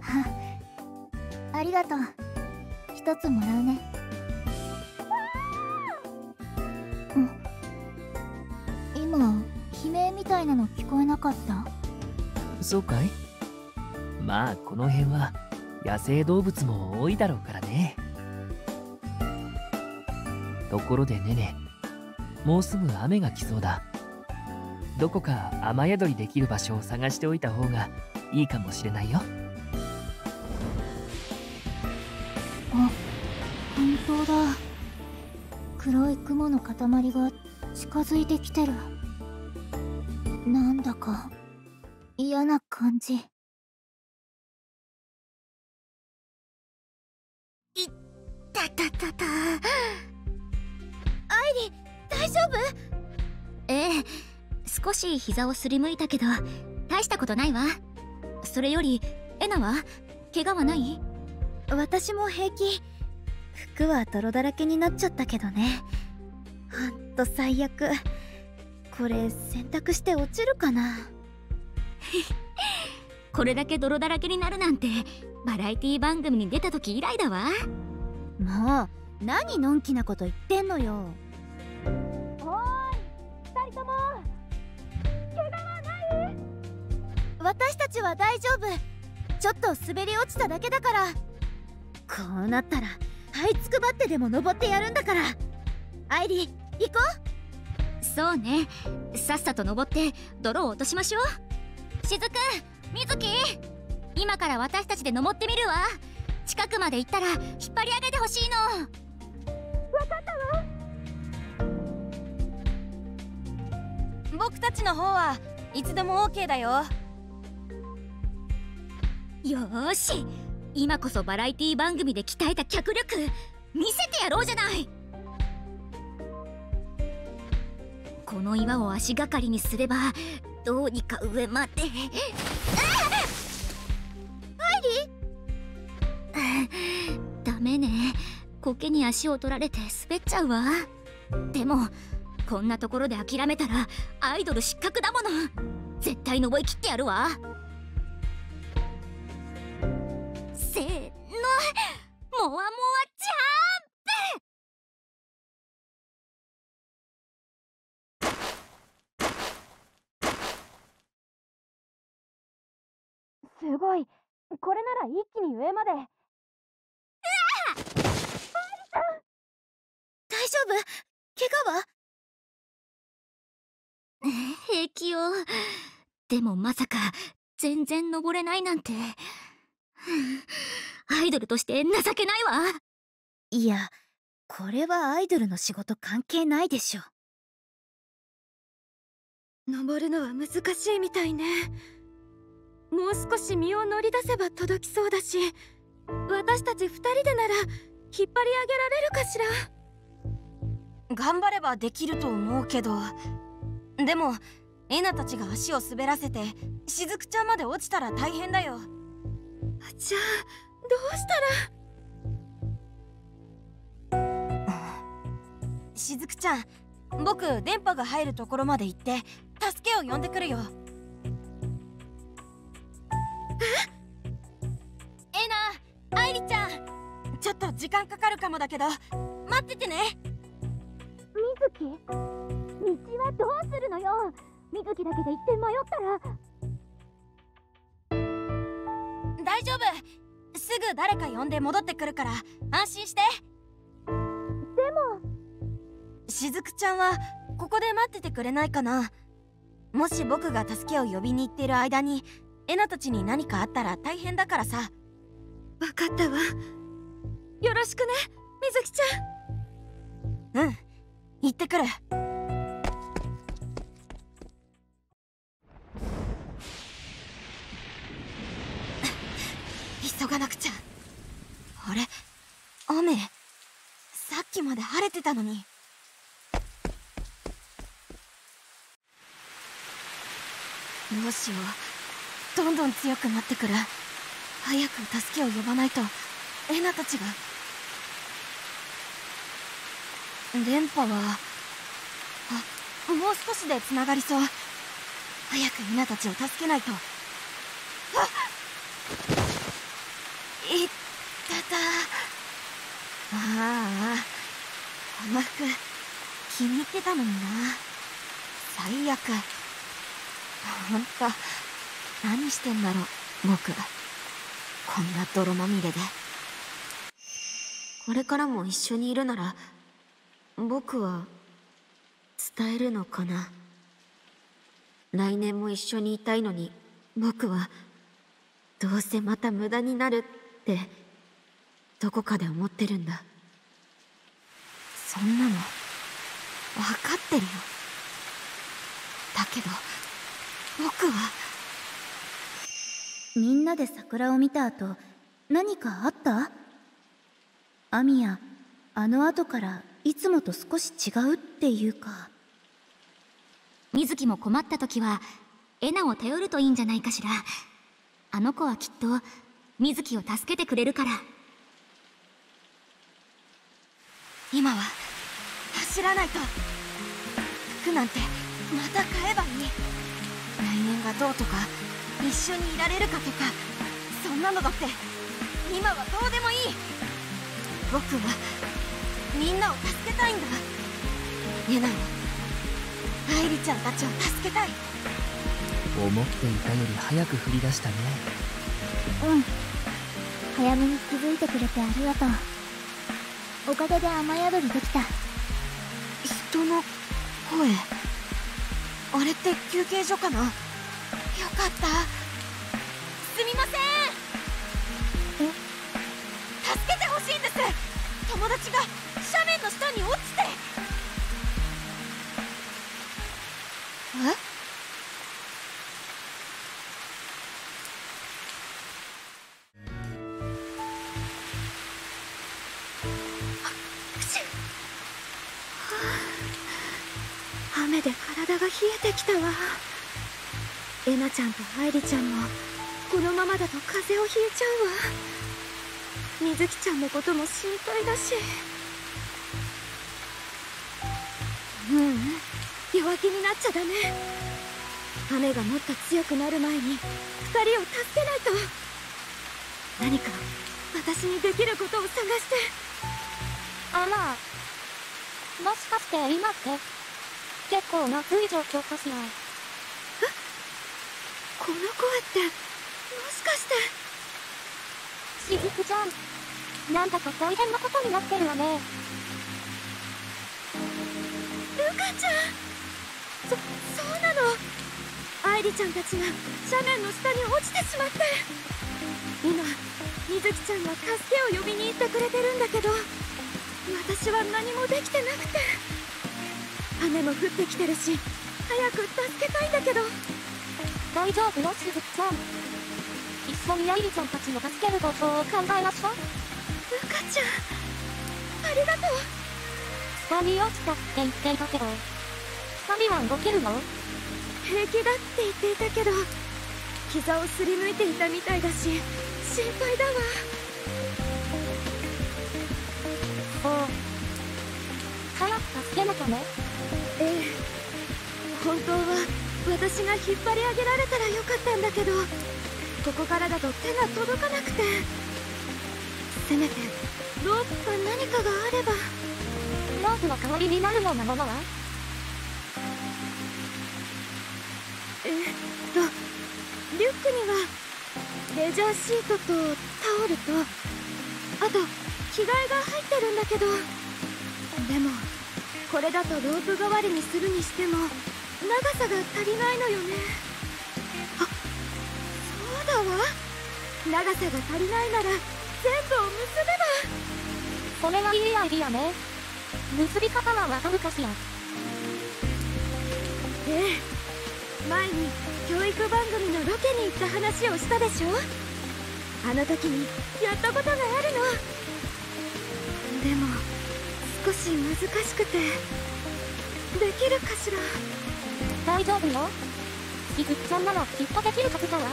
はあ、ありがとう。一つもらうね。うん、今悲鳴みたいなの聞こえなかった？そうかい。まあこの辺は野生動物も多いだろうからね。ところでねね、もうすぐ雨が来そうだ。どこか雨宿りできる場所を探しておいた方がいいかもしれないよ。あ、本当だ。黒い雲の塊が近づいてきてる。なんだか嫌な感じ。いったたたた。アイリー、大丈夫？ええ、少し膝をすりむいたけど大したことないわ。それよりエナは怪我はない？私も平気。服は泥だらけになっちゃったけどね。ほんと最悪。これ洗濯して落ちるかなこれだけ泥だらけになるなんてバラエティ番組に出た時以来だわ。もう何のんきなこと言ってんのよ。私たちは大丈夫。ちょっと滑り落ちただけだから。こうなったら這いつくばってでも登ってやるんだから。アイリー、行こう。そうね、さっさと登って泥を落としましょう。しずく、みずき、今から私たちで登ってみるわ。近くまで行ったら引っ張り上げてほしいの。分かったわ。僕たちの方はいつでも OK だよ。よーし、今こそバラエティ番組で鍛えた脚力見せてやろうじゃない。この岩を足がかりにすればどうにか上まで。ダメね、苔に足を取られて滑っちゃうわ。でもこんなところで諦めたらアイドル失格だもの。絶対登り切ってやるわ。せーの、モワモワジャンプ。すごい、これなら一気に上まで。うわあ！大丈夫？怪我は？平気よ。でもまさか全然登れないなんて。アイドルとして情けないわ。いや、これはアイドルの仕事関係ないでしょ。登るのは難しいみたいね。もう少し身を乗り出せば届きそうだし、私たち2人でなら引っ張り上げられるかしら。頑張ればできると思うけど、でもエナたちが足を滑らせてしずくちゃんまで落ちたら大変だよ。じゃあどうしたら。しずくちゃん、僕電波が入るところまで行って助けを呼んでくるよ。えな、愛理ちゃん、ちょっと時間かかるかもだけど待っててね。水木、道はどうするのよ。水木だけで一点迷ったら。大丈夫、すぐ誰か呼んで戻ってくるから安心して。でもしずくちゃんはここで待っててくれないかな。もし僕が助けを呼びに行っている間にエナたちに何かあったら大変だからさ。分かったわ、よろしくね水木ちゃん。うん、行ってくる。急がなくちゃ。あれ、雨、さっきまで晴れてたのに。どうしよう、どんどん強くなってくる。早く助けを呼ばないとエナたちが。電波はもう少しでつながりそう。早くエナたちを助けないと。いったた。ああ、この服気に入ってたのにな。最悪。ほんと何してんだろう僕、こんな泥まみれで。これからも一緒にいるなら僕は伝えるのかな。来年も一緒にいたいのに、僕はどうせまた無駄になるってってどこかで思ってるんだ。そんなの分かってるよ。だけど僕は。みんなで桜を見た後何かあった？アミヤ、あの後からいつもと少し違うっていうか。水木も困った時はエナを頼るといいんじゃないかしら。あの子はきっと水木を助けてくれるから。今は走らないと。服なんてまた買えばいい。来年がどうとか、一緒にいられるかとか、そんなのだって今はどうでもいい。僕はみんなを助けたいんだ。えなを、愛理ちゃんたちを助けたい。思っていたより早く降り出したね。うん、早めに気づいてくれてありがとう。おかげで雨宿りできた。人の声、あれって休憩所かな。よかった。すみません。え、友達が斜面の下に落ちて。え？雨で体が冷えてきたわ。えなちゃんと愛梨ちゃんもこのままだと風邪をひいちゃうわ。みずきちゃんのことも心配だし。ううん、弱気になっちゃダメ。雨がもっと強くなる前に二人を助けないと。何か私にできることを探して。あら、もしかして今って結構まずい状況かしら。え？この声って、もしかして。しずくちゃん、なんだか大変なことになってるわね。ルカちゃん、そうなの。愛梨ちゃんたちが斜面の下に落ちてしまって。今、みずきちゃんが助けを呼びに行ってくれてるんだけど、私は何もできてなくて。雨も降ってきてるし、早く助けたいんだけど。大丈夫よ、しずくちゃん。一緒に愛梨ちゃんたちの助けることを考えましょう。うかちゃん、ありがとう。下に落ちたって言っていたけど、下には動けるの？平気だって言っていたけど、膝をすりむいていたみたいだし、心配だわ。そう。早く助けなきゃね。ええ、本当は私が引っ張り上げられたらよかったんだけど、ここからだと手が届かなくて。せめてロープか何かがあれば。ロープの代わりになるようなものは？リュックにはレジャーシートとタオルと、あと着替えが入ってるんだけど、でもこれだとロープ代わりにするにしても長さが足りないのよね。あ、そうだわ。長さが足りないなら全部を結べば。それはいいアイディアね。結び方はわかるかしら？ええ、前に教育番組のロケに行った話をしたでしょ。あの時にやったことがあるの。でも少し難しくて、できるかしら？大丈夫よ。しずくちゃんならきっとできるはずだわ。はあ、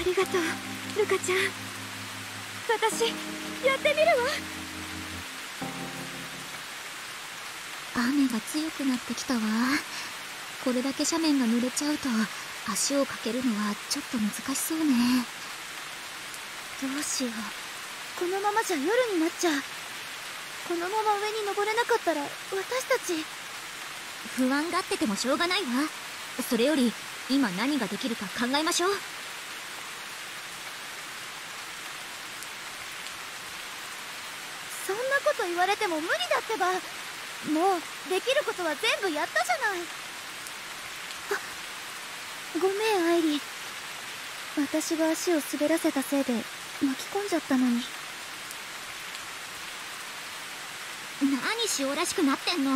ありがとう、ルカちゃん。私、やってみるわ。雨が強くなってきたわ。これだけ斜面が濡れちゃうと、足をかけるのはちょっと難しそうね。どうしよう。このままじゃ夜になっちゃう。このまま上に登れなかったら私たち。不安がっててもしょうがないわ。それより今何ができるか考えましょう。そんなこと言われても無理だってば。もうできることは全部やったじゃない。あ、ごめん愛梨。私が足を滑らせたせいで巻き込んじゃったのに。何しおらしくなってんの。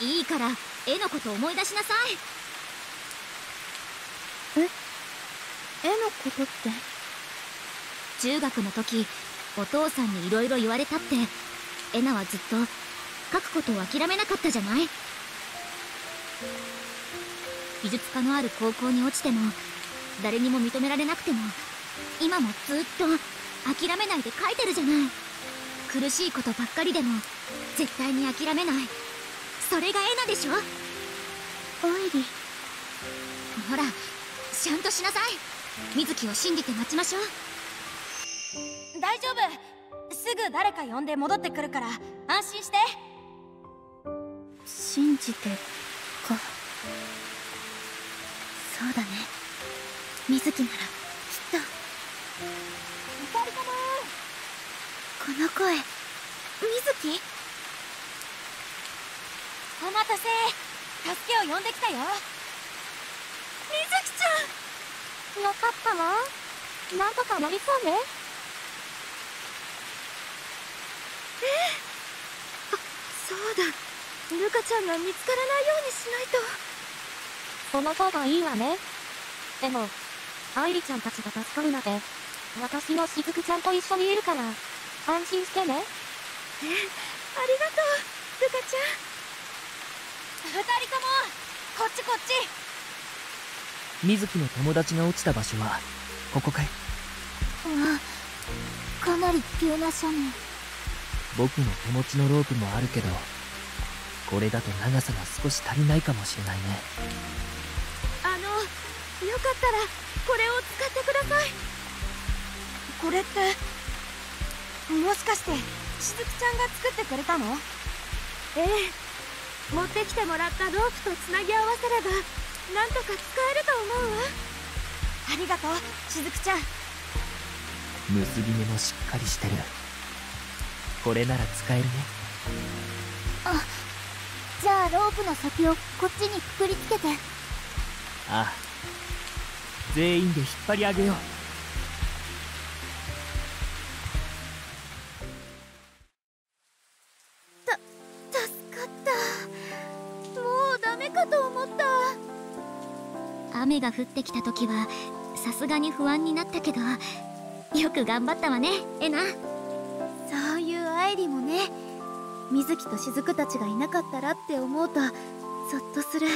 いいから絵のこと思い出しなさい。え？絵のことって？中学の時お父さんにいろいろ言われたって、えなはずっと描くことを諦めなかったじゃない。美術科のある高校に落ちても誰にも認められなくても、今もずっと諦めないで描いてるじゃない。苦しいことばっかりでも絶対に諦めない。それがエナでしょ。愛梨、ほらちゃんとしなさい。みずきを信じて待ちましょう。大丈夫、すぐ誰か呼んで戻ってくるから安心して。信じてか。そうだね、みずきならきっと。この声、みずき？お待たせ、助けを呼んできたよ。みずきちゃん、よかったわ。なんとかなりそうね。あ、そうだ、ルカちゃんが見つからないようにしないと。その方がいいわね。でも愛梨ちゃんたちが助かるまで私のしずくちゃんと一緒にいるから安心してね。え、ありがとうルカちゃん。2人ともこっちこっち。瑞希の友達が落ちた場所はここかい？うん、かなり急な斜面。僕の手持ちのロープもあるけどこれだと長さが少し足りないかもしれないね。よかったらこれを使ってください。これってもしかしてしずくちゃんが作ってくれたの？ええ、持ってきてもらったロープとつなぎ合わせればなんとか使えると思うわ。ありがとうしずくちゃん。結び目もしっかりしてる。これなら使えるね。あ、じゃあロープの先をこっちにくくりつけて。ああ、全員で引っ張り上げよう。助かった。もうダメかと思った。雨が降ってきた時はさすがに不安になったけどよく頑張ったわねえな。そういう愛理もね、瑞希と雫たちがいなかったらって思うとゾッとする。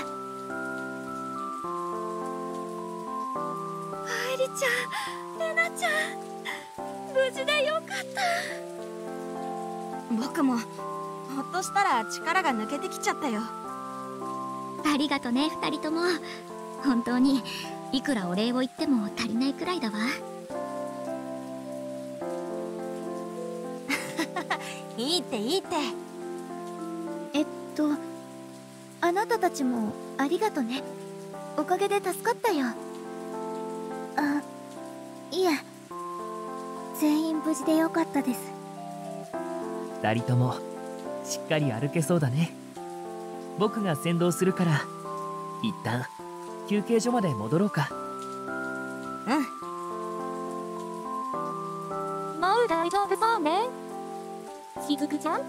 ちゃん、レナちゃん、無事でよかった。僕もほっとしたら力が抜けてきちゃったよ。ありがとね2人とも。本当にいくらお礼を言っても足りないくらいだわ。いいっていいって。あなたたちもありがとね。おかげで助かったよ。あ、いえ、全員無事でよかったです。2人ともしっかり歩けそうだね。僕が先導するから一旦休憩所まで戻ろうか。うん、もう大丈夫そうねしずくちゃん。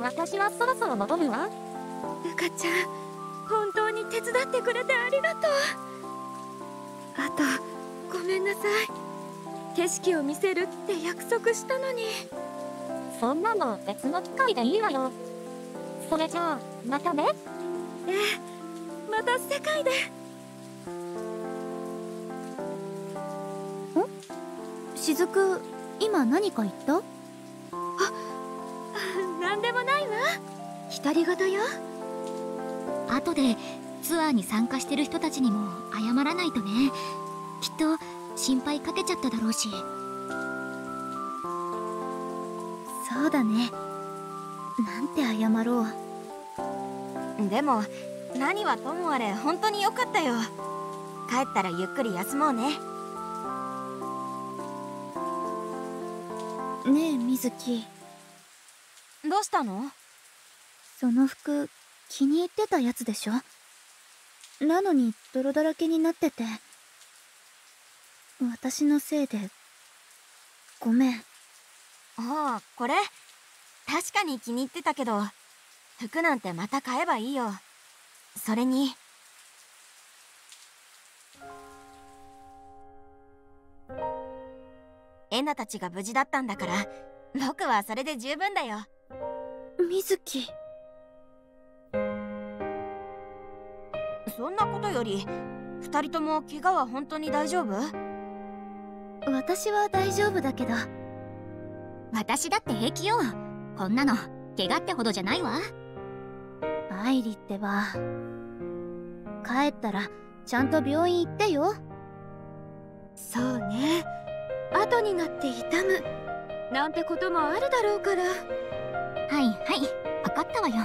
私はそろそろ戻るわ。ルカちゃん、本当に手伝ってくれてありがとう。あとごめんなさい、景色を見せるって約束したのに。そんなの別の機会でいいわよ。それじゃあまたね。ええ、また世界で。ん？しずく、今何か言った？あ、なんでもないわ。独り言よ。後でツアーに参加してる人たちにも謝らないとね。きっと心配かけちゃっただろうし。そうだね、なんて謝ろう。でも何はともあれ本当によかったよ。帰ったらゆっくり休もうね。ねえ瑞希、どうしたの？その服気に入ってたやつでしょ？なのに泥だらけになってて。私のせいでごめん。ああ、これ確かに気に入ってたけど服なんてまた買えばいいよ。それにエナたちが無事だったんだから僕はそれで十分だよ。瑞希、そんなことより2人とも怪我は本当に大丈夫？私は大丈夫だけど。私だって平気よ。こんなの怪我ってほどじゃないわ。愛理ってば、帰ったらちゃんと病院行ってよ。そうね、後になって痛むなんてこともあるだろうから。はいはい、分かったわよ。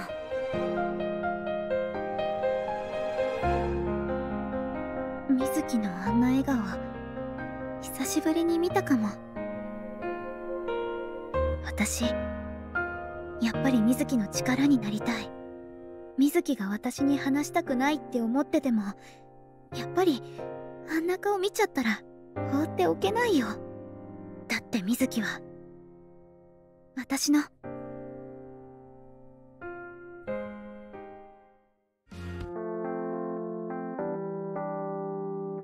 瑞希のあんな笑顔久しぶりに見たかも。私やっぱり瑞希の力になりたい。瑞希が私に話したくないって思っててもやっぱりあんな顔見ちゃったら放っておけないよ。だって瑞希は私の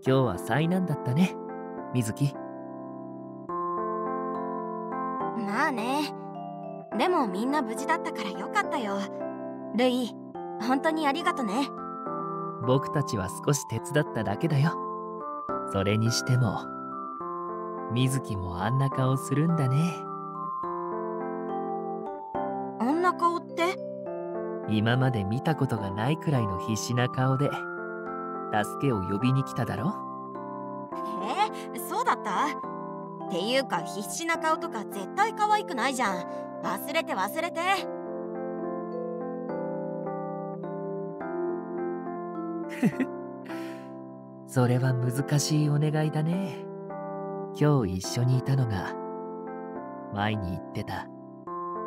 今日は災難だったね、水木。まあね。でもみんな無事だったからよかったよ。ルイ、本当にありがとね。僕たちは少し手伝っただけだよ。それにしても水木もあんな顔するんだね。あんな顔って今まで見たことがないくらいの必死な顔で助けを呼びに来ただろ。え、そうだったっていうか必死な顔とか絶対可愛くないじゃん。忘れて忘れて。それは難しいお願いだね。今日一緒にいたのが前に言ってた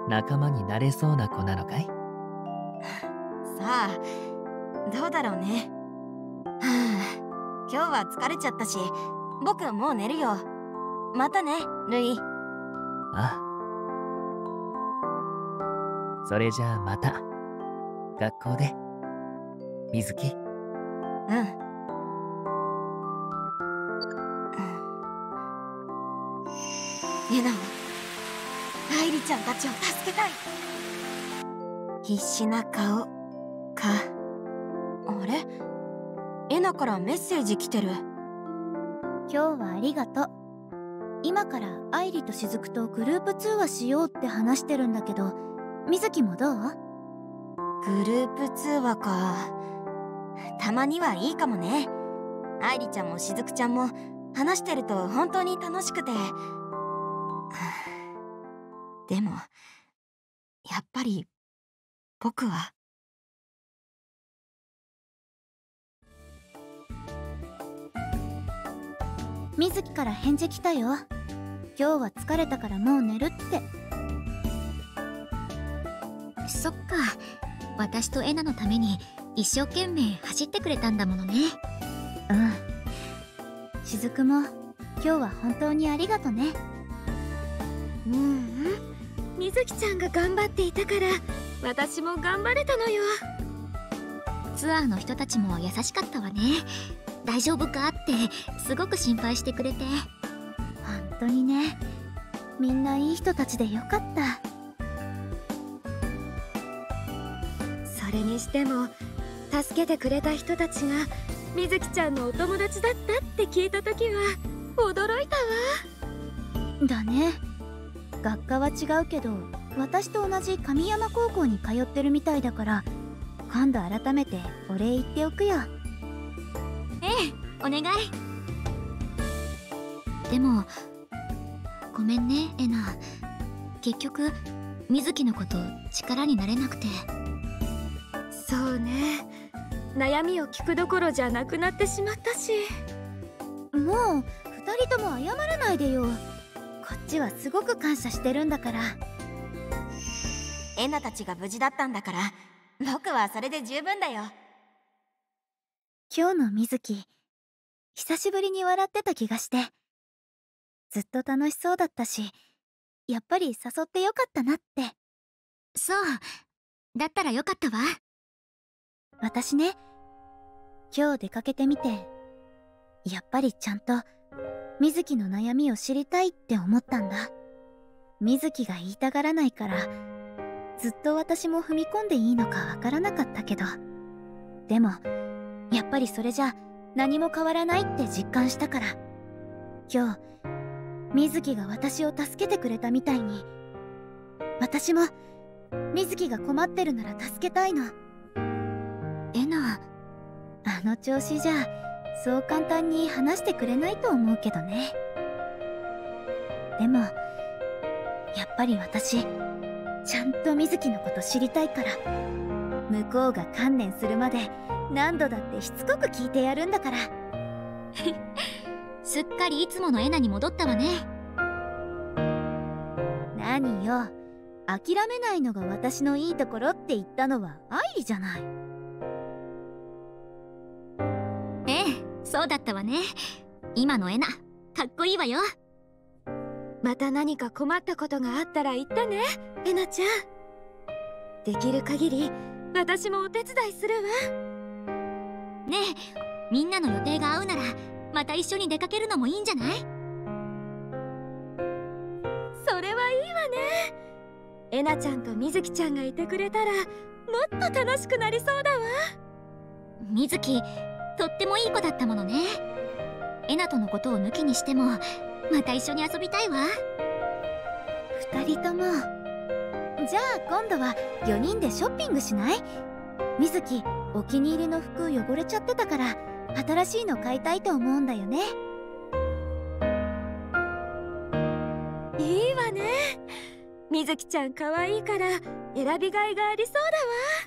仲間になれそうな子なのかい？さあどうだろうね。はあ、今日は疲れちゃったし僕はもう寝るよ。またねルイ。ああ、それじゃあまた学校で水木。うん。ユナも愛梨ちゃんたちを助けたい。必死な顔か。あれ、エナからメッセージ来てる。今日はありがとう。今から愛梨と雫とグループ通話しようって話してるんだけど、水木もどう？グループ通話か。たまにはいいかもね。愛梨ちゃんも雫ちゃんも話してると本当に楽しくて。でもやっぱり僕は。水木から返事来たよ。今日は疲れたからもう寝るって。そっか、私とエナのために一生懸命走ってくれたんだものね。うん、雫も今日は本当にありがとね。水木ちゃんが頑張っていたから私も頑張れたのよ。ツアーの人たちも優しかったわね。大丈夫かってすごく心配してくれて。本当にね、みんないい人たちでよかった。それにしても助けてくれた人たちが水木ちゃんのお友達だったって聞いた時は驚いたわ。だね。学科は違うけど私と同じ神山高校に通ってるみたいだから、今度改めてお礼言っておくよ。ええ、お願い。でもごめんねエナ、結局水木のこと力になれなくて。そうね、悩みを聞くどころじゃなくなってしまったし。もう2人とも謝らないでよ。こっちはすごく感謝してるんだから。エナたちが無事だったんだから僕はそれで十分だよ。今日の水木久しぶりに笑ってた気がして、ずっと楽しそうだったし、やっぱり誘ってよかったなって。そうだったらよかったわ。私ね、今日出かけてみてやっぱりちゃんと水木の悩みを知りたいって思ったんだ。水木が言いたがらないからずっと私も踏み込んでいいのかわからなかったけど、でもやっぱりそれじゃ何も変わらないって実感したから、今日水木が私を助けてくれたみたいに私も水木が困ってるなら助けたいの。エナ、あの調子じゃそう簡単に話してくれないと思うけどね。でもやっぱり私ちゃんと水木のこと知りたいから、向こうが観念するまで何度だってしつこく聞いてやるんだから。すっかりいつものエナに戻ったわね。何よ、諦めないのが私のいいところって言ったのは愛理じゃない。そうだったわね。今のエナかっこいいわよ。また何か困ったことがあったら言ったねエナちゃん。できる限り私もお手伝いするわ。ねえ、みんなの予定が合うならまた一緒に出かけるのもいいんじゃない？それはいいわね。えなちゃんとみずきちゃんがいてくれたらもっと楽しくなりそうだわ。みずきとってもいい子だったものね。えなとのことを抜きにしてもまた一緒に遊びたいわ。2人とも。じゃあ今度は4人でショッピングしない？みずきお気に入りの服汚れちゃってたから新しいの買いたいと思うんだよね。いいわね。みずきちゃん可愛いから選びがいがありそう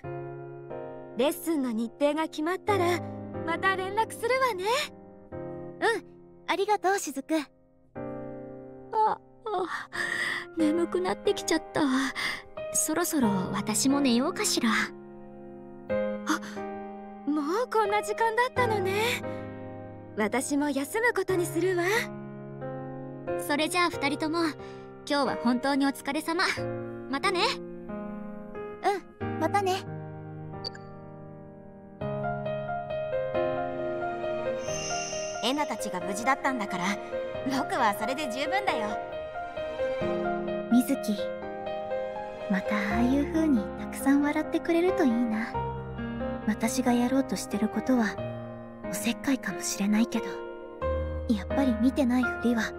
だわ。レッスンの日程が決まったらまた連絡するわね。うん、ありがとうしずく。あ、眠くなってきちゃった。そろそろ私も寝ようかしら。あ、もうこんな時間だったのね。私も休むことにするわ。それじゃあ2人とも今日は本当にお疲れ様。またね。うん、またね。エナたちが無事だったんだから僕はそれで十分だよ。みずき、またああいう風にたくさん笑ってくれるといいな。私がやろうとしてることはおせっかいかもしれないけど、やっぱり見てないふりは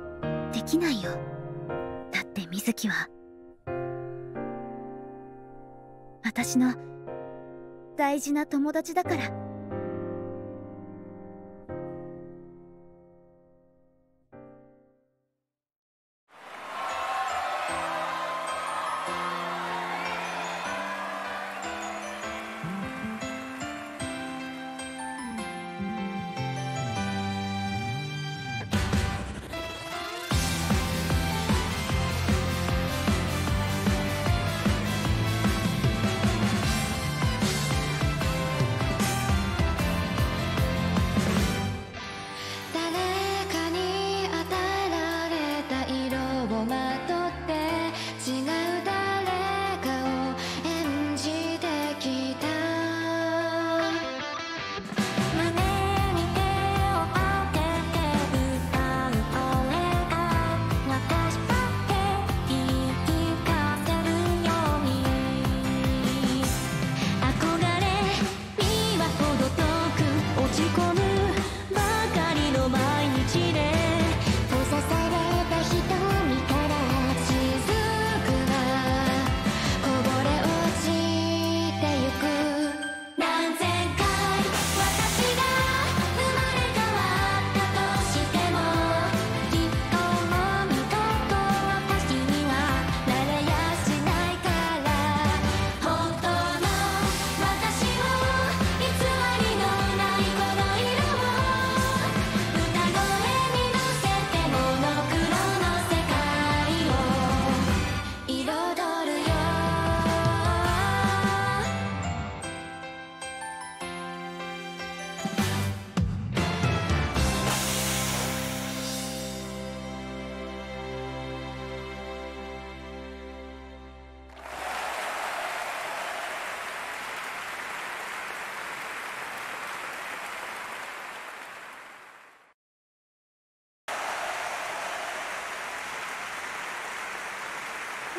できないよ。だってみずきは私の大事な友達だから。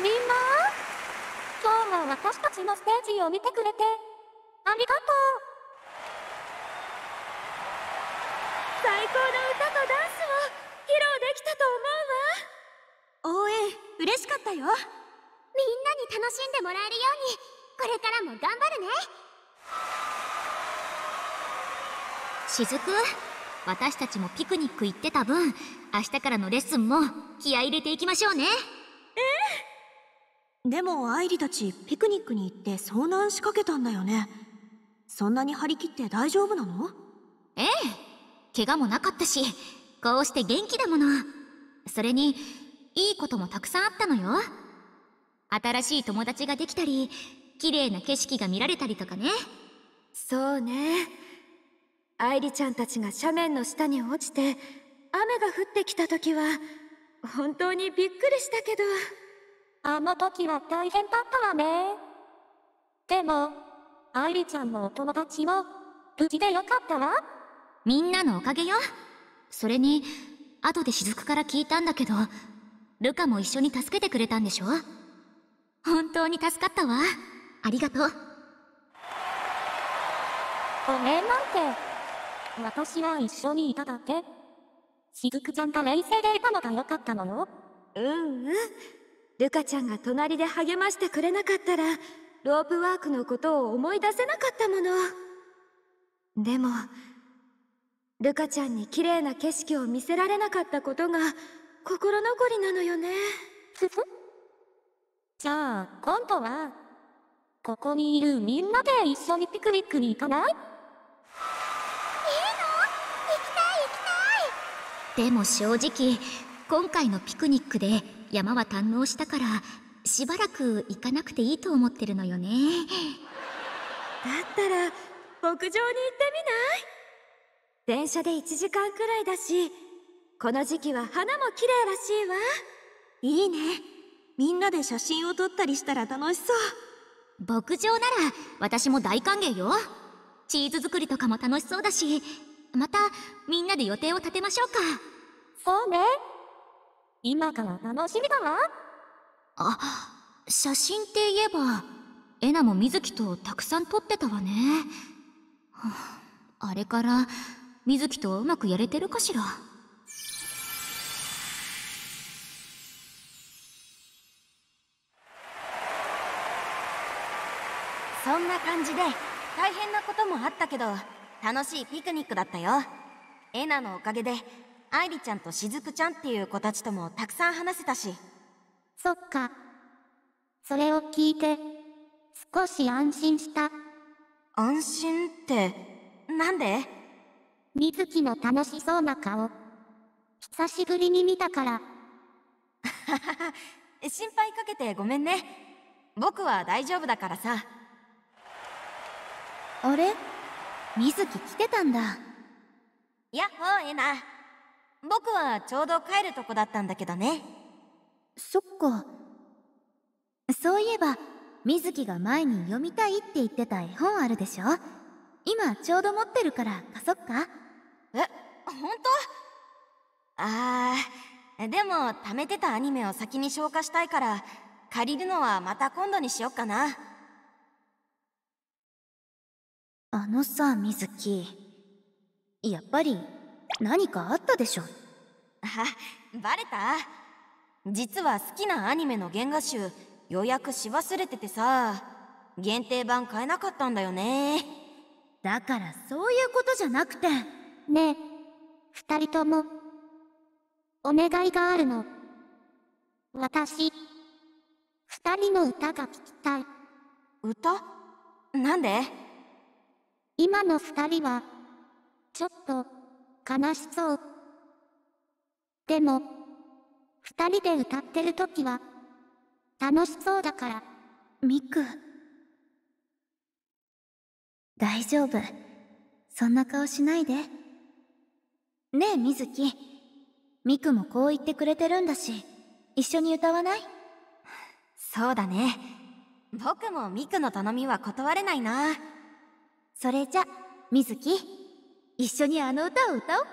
みんな、今日も私たちのステージを見てくれてありがとう。最高の歌とダンスを披露できたと思うわ。応援嬉しかったよ。みんなに楽しんでもらえるようにこれからも頑張るね。しずく、私たちもピクニック行ってた分明日からのレッスンも気合い入れていきましょうね。でも愛理たちピクニックに行って遭難しかけたんだよね。そんなに張り切って大丈夫なの？ええ、怪我もなかったしこうして元気だもの。それにいいこともたくさんあったのよ。新しい友達ができたり綺麗な景色が見られたりとかね。そうね、愛理ちゃんたちが斜面の下に落ちて雨が降ってきた時は本当にびっくりしたけど、あの時は大変だったわね。でも、愛理ちゃんもお友達も無事でよかったわ。みんなのおかげよ。それに後で雫から聞いたんだけど、ルカも一緒に助けてくれたんでしょ。本当に助かったわ。ありがとう。お礼なんて、私は一緒にいただけ。雫ちゃんが冷静でいたのが良かったのよ。ルカちゃんが隣で励ましてくれなかったら、ロープワークのことを思い出せなかったもの。でもルカちゃんに綺麗な景色を見せられなかったことが心残りなのよね。じゃあ今度はここにいるみんなで一緒にピクニックに行かない？いいの？行きたい行きたい。でも正直今回のピクニックで山は堪能したから、しばらく行かなくていいと思ってるのよね。だったら屋上に行ってみない？電車で1時間くらいだし、この時期は花も綺麗らしいわ。いいね。みんなで写真を撮ったりしたら楽しそう。牧場なら私も大歓迎よ。チーズ作りとかも楽しそうだし、またみんなで予定を立てましょうか。そうね。今から楽しみだわ。あ、写真って言えばえなもみずきとたくさん撮ってたわね。あれからみずきとうまくやれてるかしら。そんな感じで大変なこともあったけど、楽しいピクニックだったよ。えなのおかげで愛理ちゃんとしずくちゃんっていう子たちともたくさん話せたし。そっか。それを聞いて少し安心した。安心ってなんで？みずきの楽しそうな顔久しぶりに見たから。心配かけてごめんね。僕は大丈夫だからさ。あれ？みずき来てたんだ。やっほーえな。僕はちょうど帰るとこだったんだけどね。そっか。そういえばみずきが前に読みたいって言ってた絵本あるでしょ。今ちょうど持ってるから貸そっか。え、ほんと？あー、でも貯めてたアニメを先に消化したいから、借りるのはまた今度にしよっかな。あのさ、みずき、やっぱり何かあったでしょ。あ、バレた？実は好きなアニメの原画集予約し忘れててさ、限定版買えなかったんだよね。だからそういうことじゃなくて。ねえ、二人ともお願いがあるの。私、二人の歌が聞きたい。歌？なんで？今の二人はちょっと悲しそう。でも二人で歌ってる時は楽しそうだから。ミク、大丈夫。そんな顔しないで。ねえみずき、ミクもこう言ってくれてるんだし、一緒に歌わない？そうだね。僕もミクの頼みは断れないな。それじゃ、みずき、一緒にあの歌を歌おっか。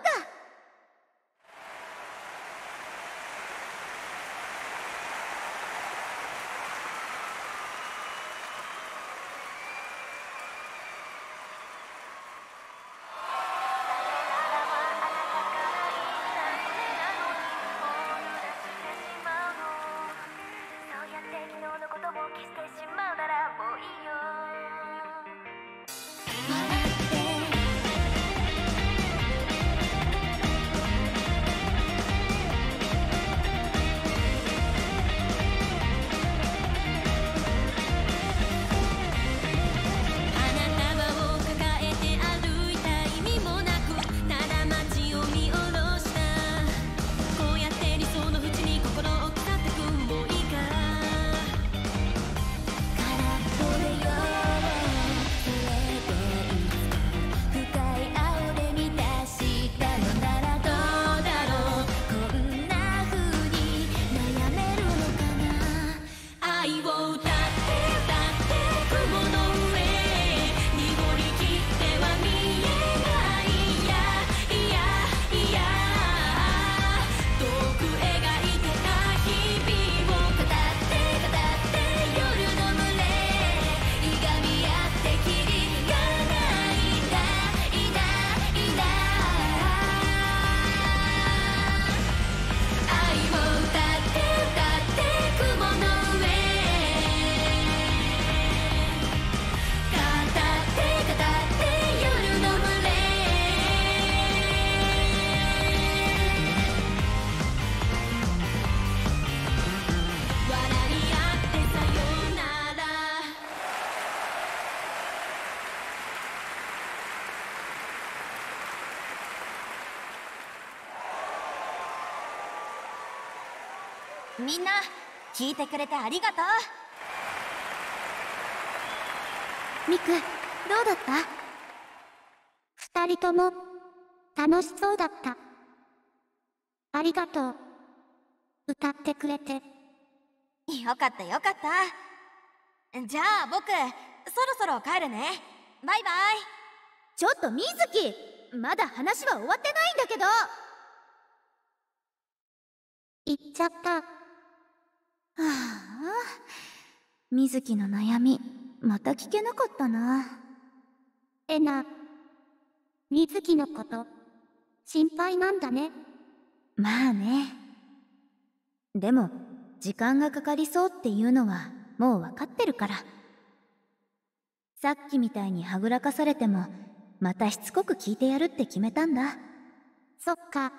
みんな聞いてくれてありがとう。ミク、どうだった？二人とも楽しそうだった。ありがとう、歌ってくれて。よかったよかった。じゃあ僕そろそろ帰るね。バイバイ。ちょっと水木、まだ話は終わってないんだけど。行っちゃった。はあ、水木の悩みまた聞けなかったな。えな、水木のこと心配なんだね。まあね。でも時間がかかりそうっていうのはもう分かってるから。さっきみたいにはぐらかされてもまたしつこく聞いてやるって決めたんだ。そっか。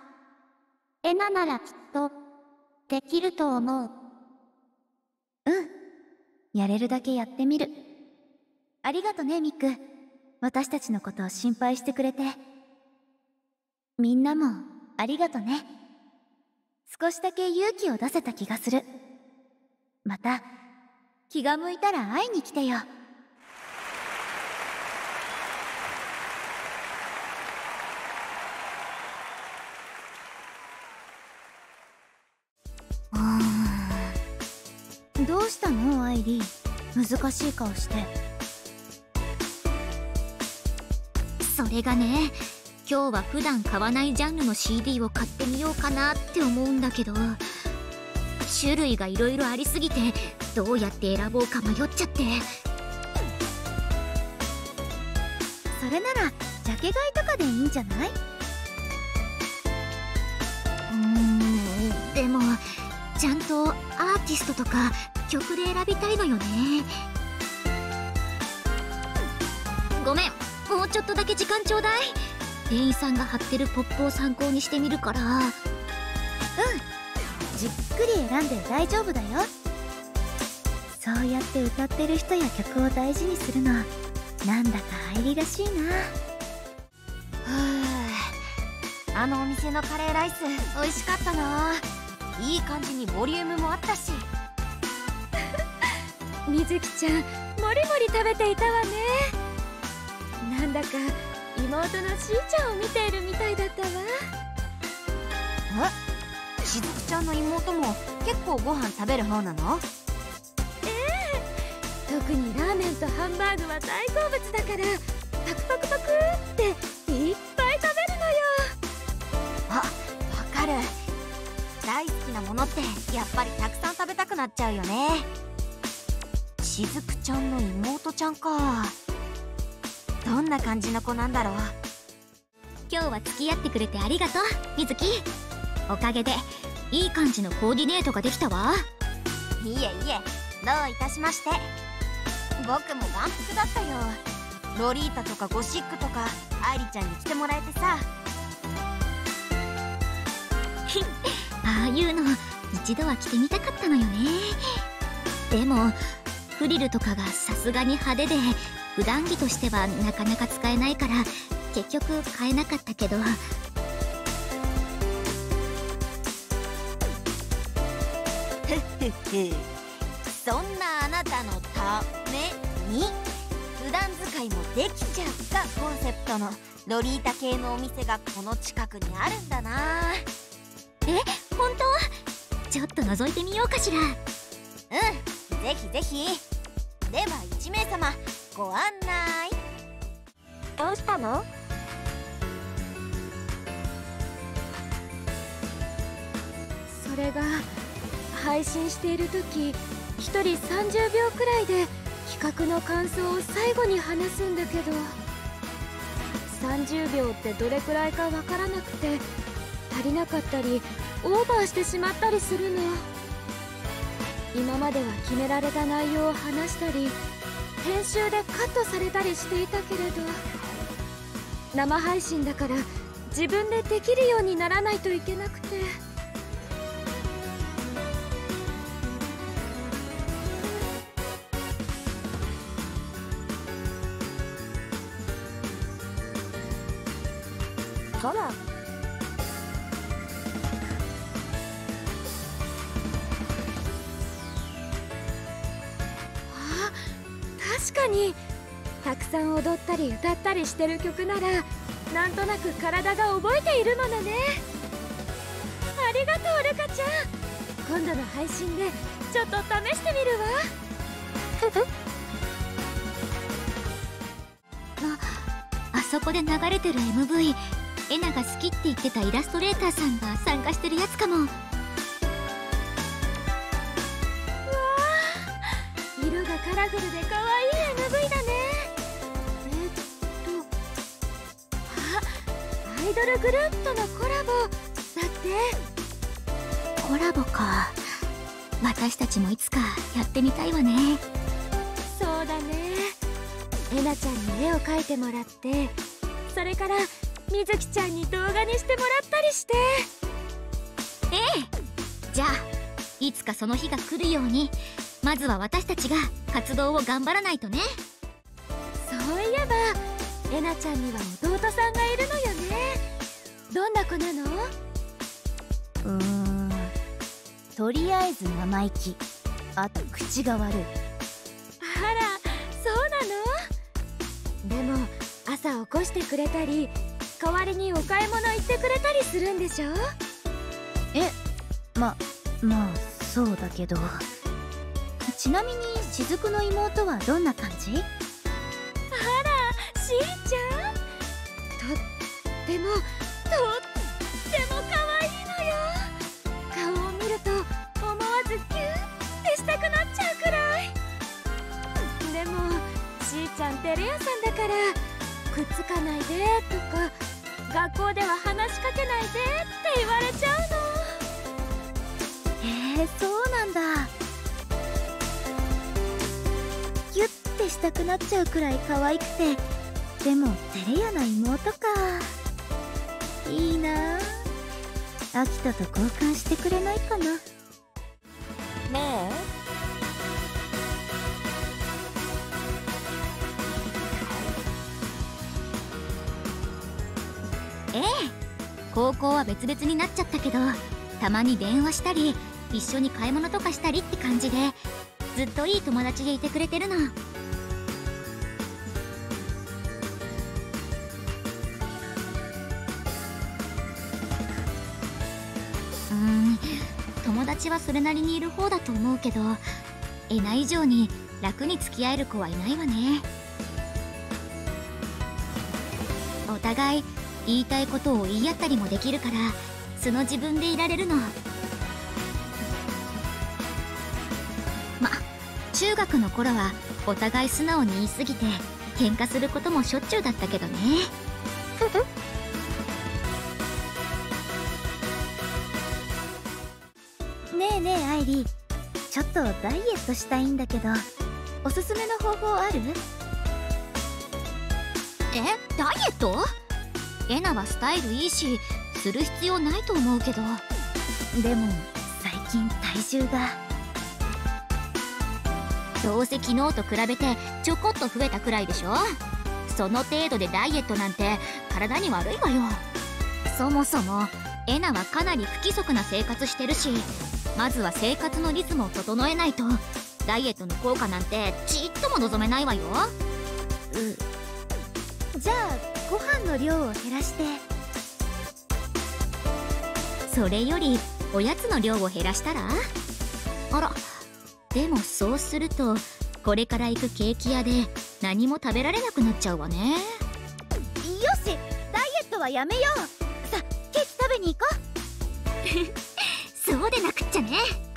えなならきっとできると思う。うん、やれるだけやってみる。ありがとねミク、私たちのことを心配してくれて。みんなもありがとね。少しだけ勇気を出せた気がする。また気が向いたら会いに来てよ。どうしたのアイリー、難しい顔して。それがね、今日は普段買わないジャンルの CD を買ってみようかなって思うんだけど、種類がいろいろありすぎてどうやって選ぼうか迷っちゃって。それならジャケ買いとかでいいんじゃない？でもちゃんとアーティストとか曲で選びたいのよね。ごめん、もうちょっとだけ時間ちょうだい。店員さんが貼ってるポップを参考にしてみるから。うん、じっくり選んで大丈夫だよ。そうやって歌ってる人や曲を大事にするの、なんだか愛理らしいな。あのお店のカレーライス美味しかったな。いい感じにボリュームもあったし水木ちゃんもりもり食べていたわね。なんだか妹のしーちゃんを見ているみたいだったわ。え、しずくちゃんの妹も結構ご飯食べる方なの？ええ、特にラーメンとハンバーグは大好物だから、パクパクパクっていっぱい食べるのよ。あ、わかる。大好きなものってやっぱりたくさん食べたくなっちゃうよね。しずくちゃんの妹ちゃんか。どんな感じの子なんだろう。今日は付き合ってくれてありがとう水木。おかげでいい感じのコーディネートができたわ。いえいえ、どういたしまして。僕も眼福だったよ。ロリータとかゴシックとか愛理ちゃんに来てもらえてさああいうの一度は着てみたかったのよね。でもフリルとかがさすがに派手で普段着としてはなかなか使えないから結局買えなかったけど。そんなあなたのために普段使いもできちゃうがコンセプトのロリータ系のお店がこの近くにあるんだな。え、本当？ちょっと覗いてみようかしら。うん、ぜひぜひ。では1名様ご案内。どうしたの？それが配信している時、1人30秒くらいで企画の感想を最後に話すんだけど、30秒ってどれくらいかわからなくて足りなかったりオーバーしてしまったりするの。今までは決められた内容を話したり編集でカットされたりしていたけれど、生配信だから自分でできるようにならないといけなくて。ほら。にたくさん踊ったり歌ったりしてる曲ならなんとなく体が覚えているものね。ありがとうルカちゃん、今度の配信でちょっと試してみるわ。あそこで流れてる MV、 エナが好きって言ってたイラストレーターさんが参加してるやつかも。わあ、色がカラフルで可愛い MV だね。アイドルグループとのコラボだって。コラボか、私たちもいつかやってみたいわね。そうだね、えなちゃんに絵を描いてもらって、それからみずきちゃんに動画にしてもらったりして。ええ、じゃあいつかその日が来るように、まずは私たちが活動を頑張らないとね。そういえばえなちゃんには弟さんがいるのよね。どんな子なの？とりあえず生意気、あと口が悪い。あら、そうなの？でも朝起こしてくれたり、代わりにお買い物行ってくれたりするんでしょ？まあそうだけど。ちなみに雫の妹はどんな感じ？しんちゃん、とっても可愛いのよ。顔を見ると思わずキュンってしたくなっちゃうくらい。でもしーちゃん照れ屋さんだから、くっつかないでとか、学校では話しかけないでって言われちゃうの。そうなんだ。キュッてしたくなっちゃうくらい可愛くて、でも照れ屋な妹か。いいなあ、秋田と交換してくれないかな。ねえ、ええ、高校は別々になっちゃったけど、たまに電話したり一緒に買い物とかしたりって感じで、ずっといい友達でいてくれてるの。友達はそれなりにいる方だと思うけど、えな以上に楽に付き合える子はいないわね。お互い言いたいことを言い合ったりもできるから、素の自分でいられるの。中学の頃はお互い素直に言い過ぎて喧嘩することもしょっちゅうだったけどね。ねえアイリー、ちょっとダイエットしたいんだけど、おすすめの方法ある？ダイエット？エナはスタイルいいし、する必要ないと思うけど。でも最近体重が。どうせ昨日と比べてちょこっと増えたくらいでしょ。その程度でダイエットなんて体に悪いわよ。そもそもエナはかなり不規則な生活してるし、まずは生活のリズムを整えないとダイエットの効果なんてちっとも望めないわよ。じゃあご飯の量を減らして。それよりおやつの量を減らしたら？あら、でもそうするとこれから行くケーキ屋で何も食べられなくなっちゃうわね。よし、ダイエットはやめよう。さあケーキ食べに行こう。そうでなくっちゃね。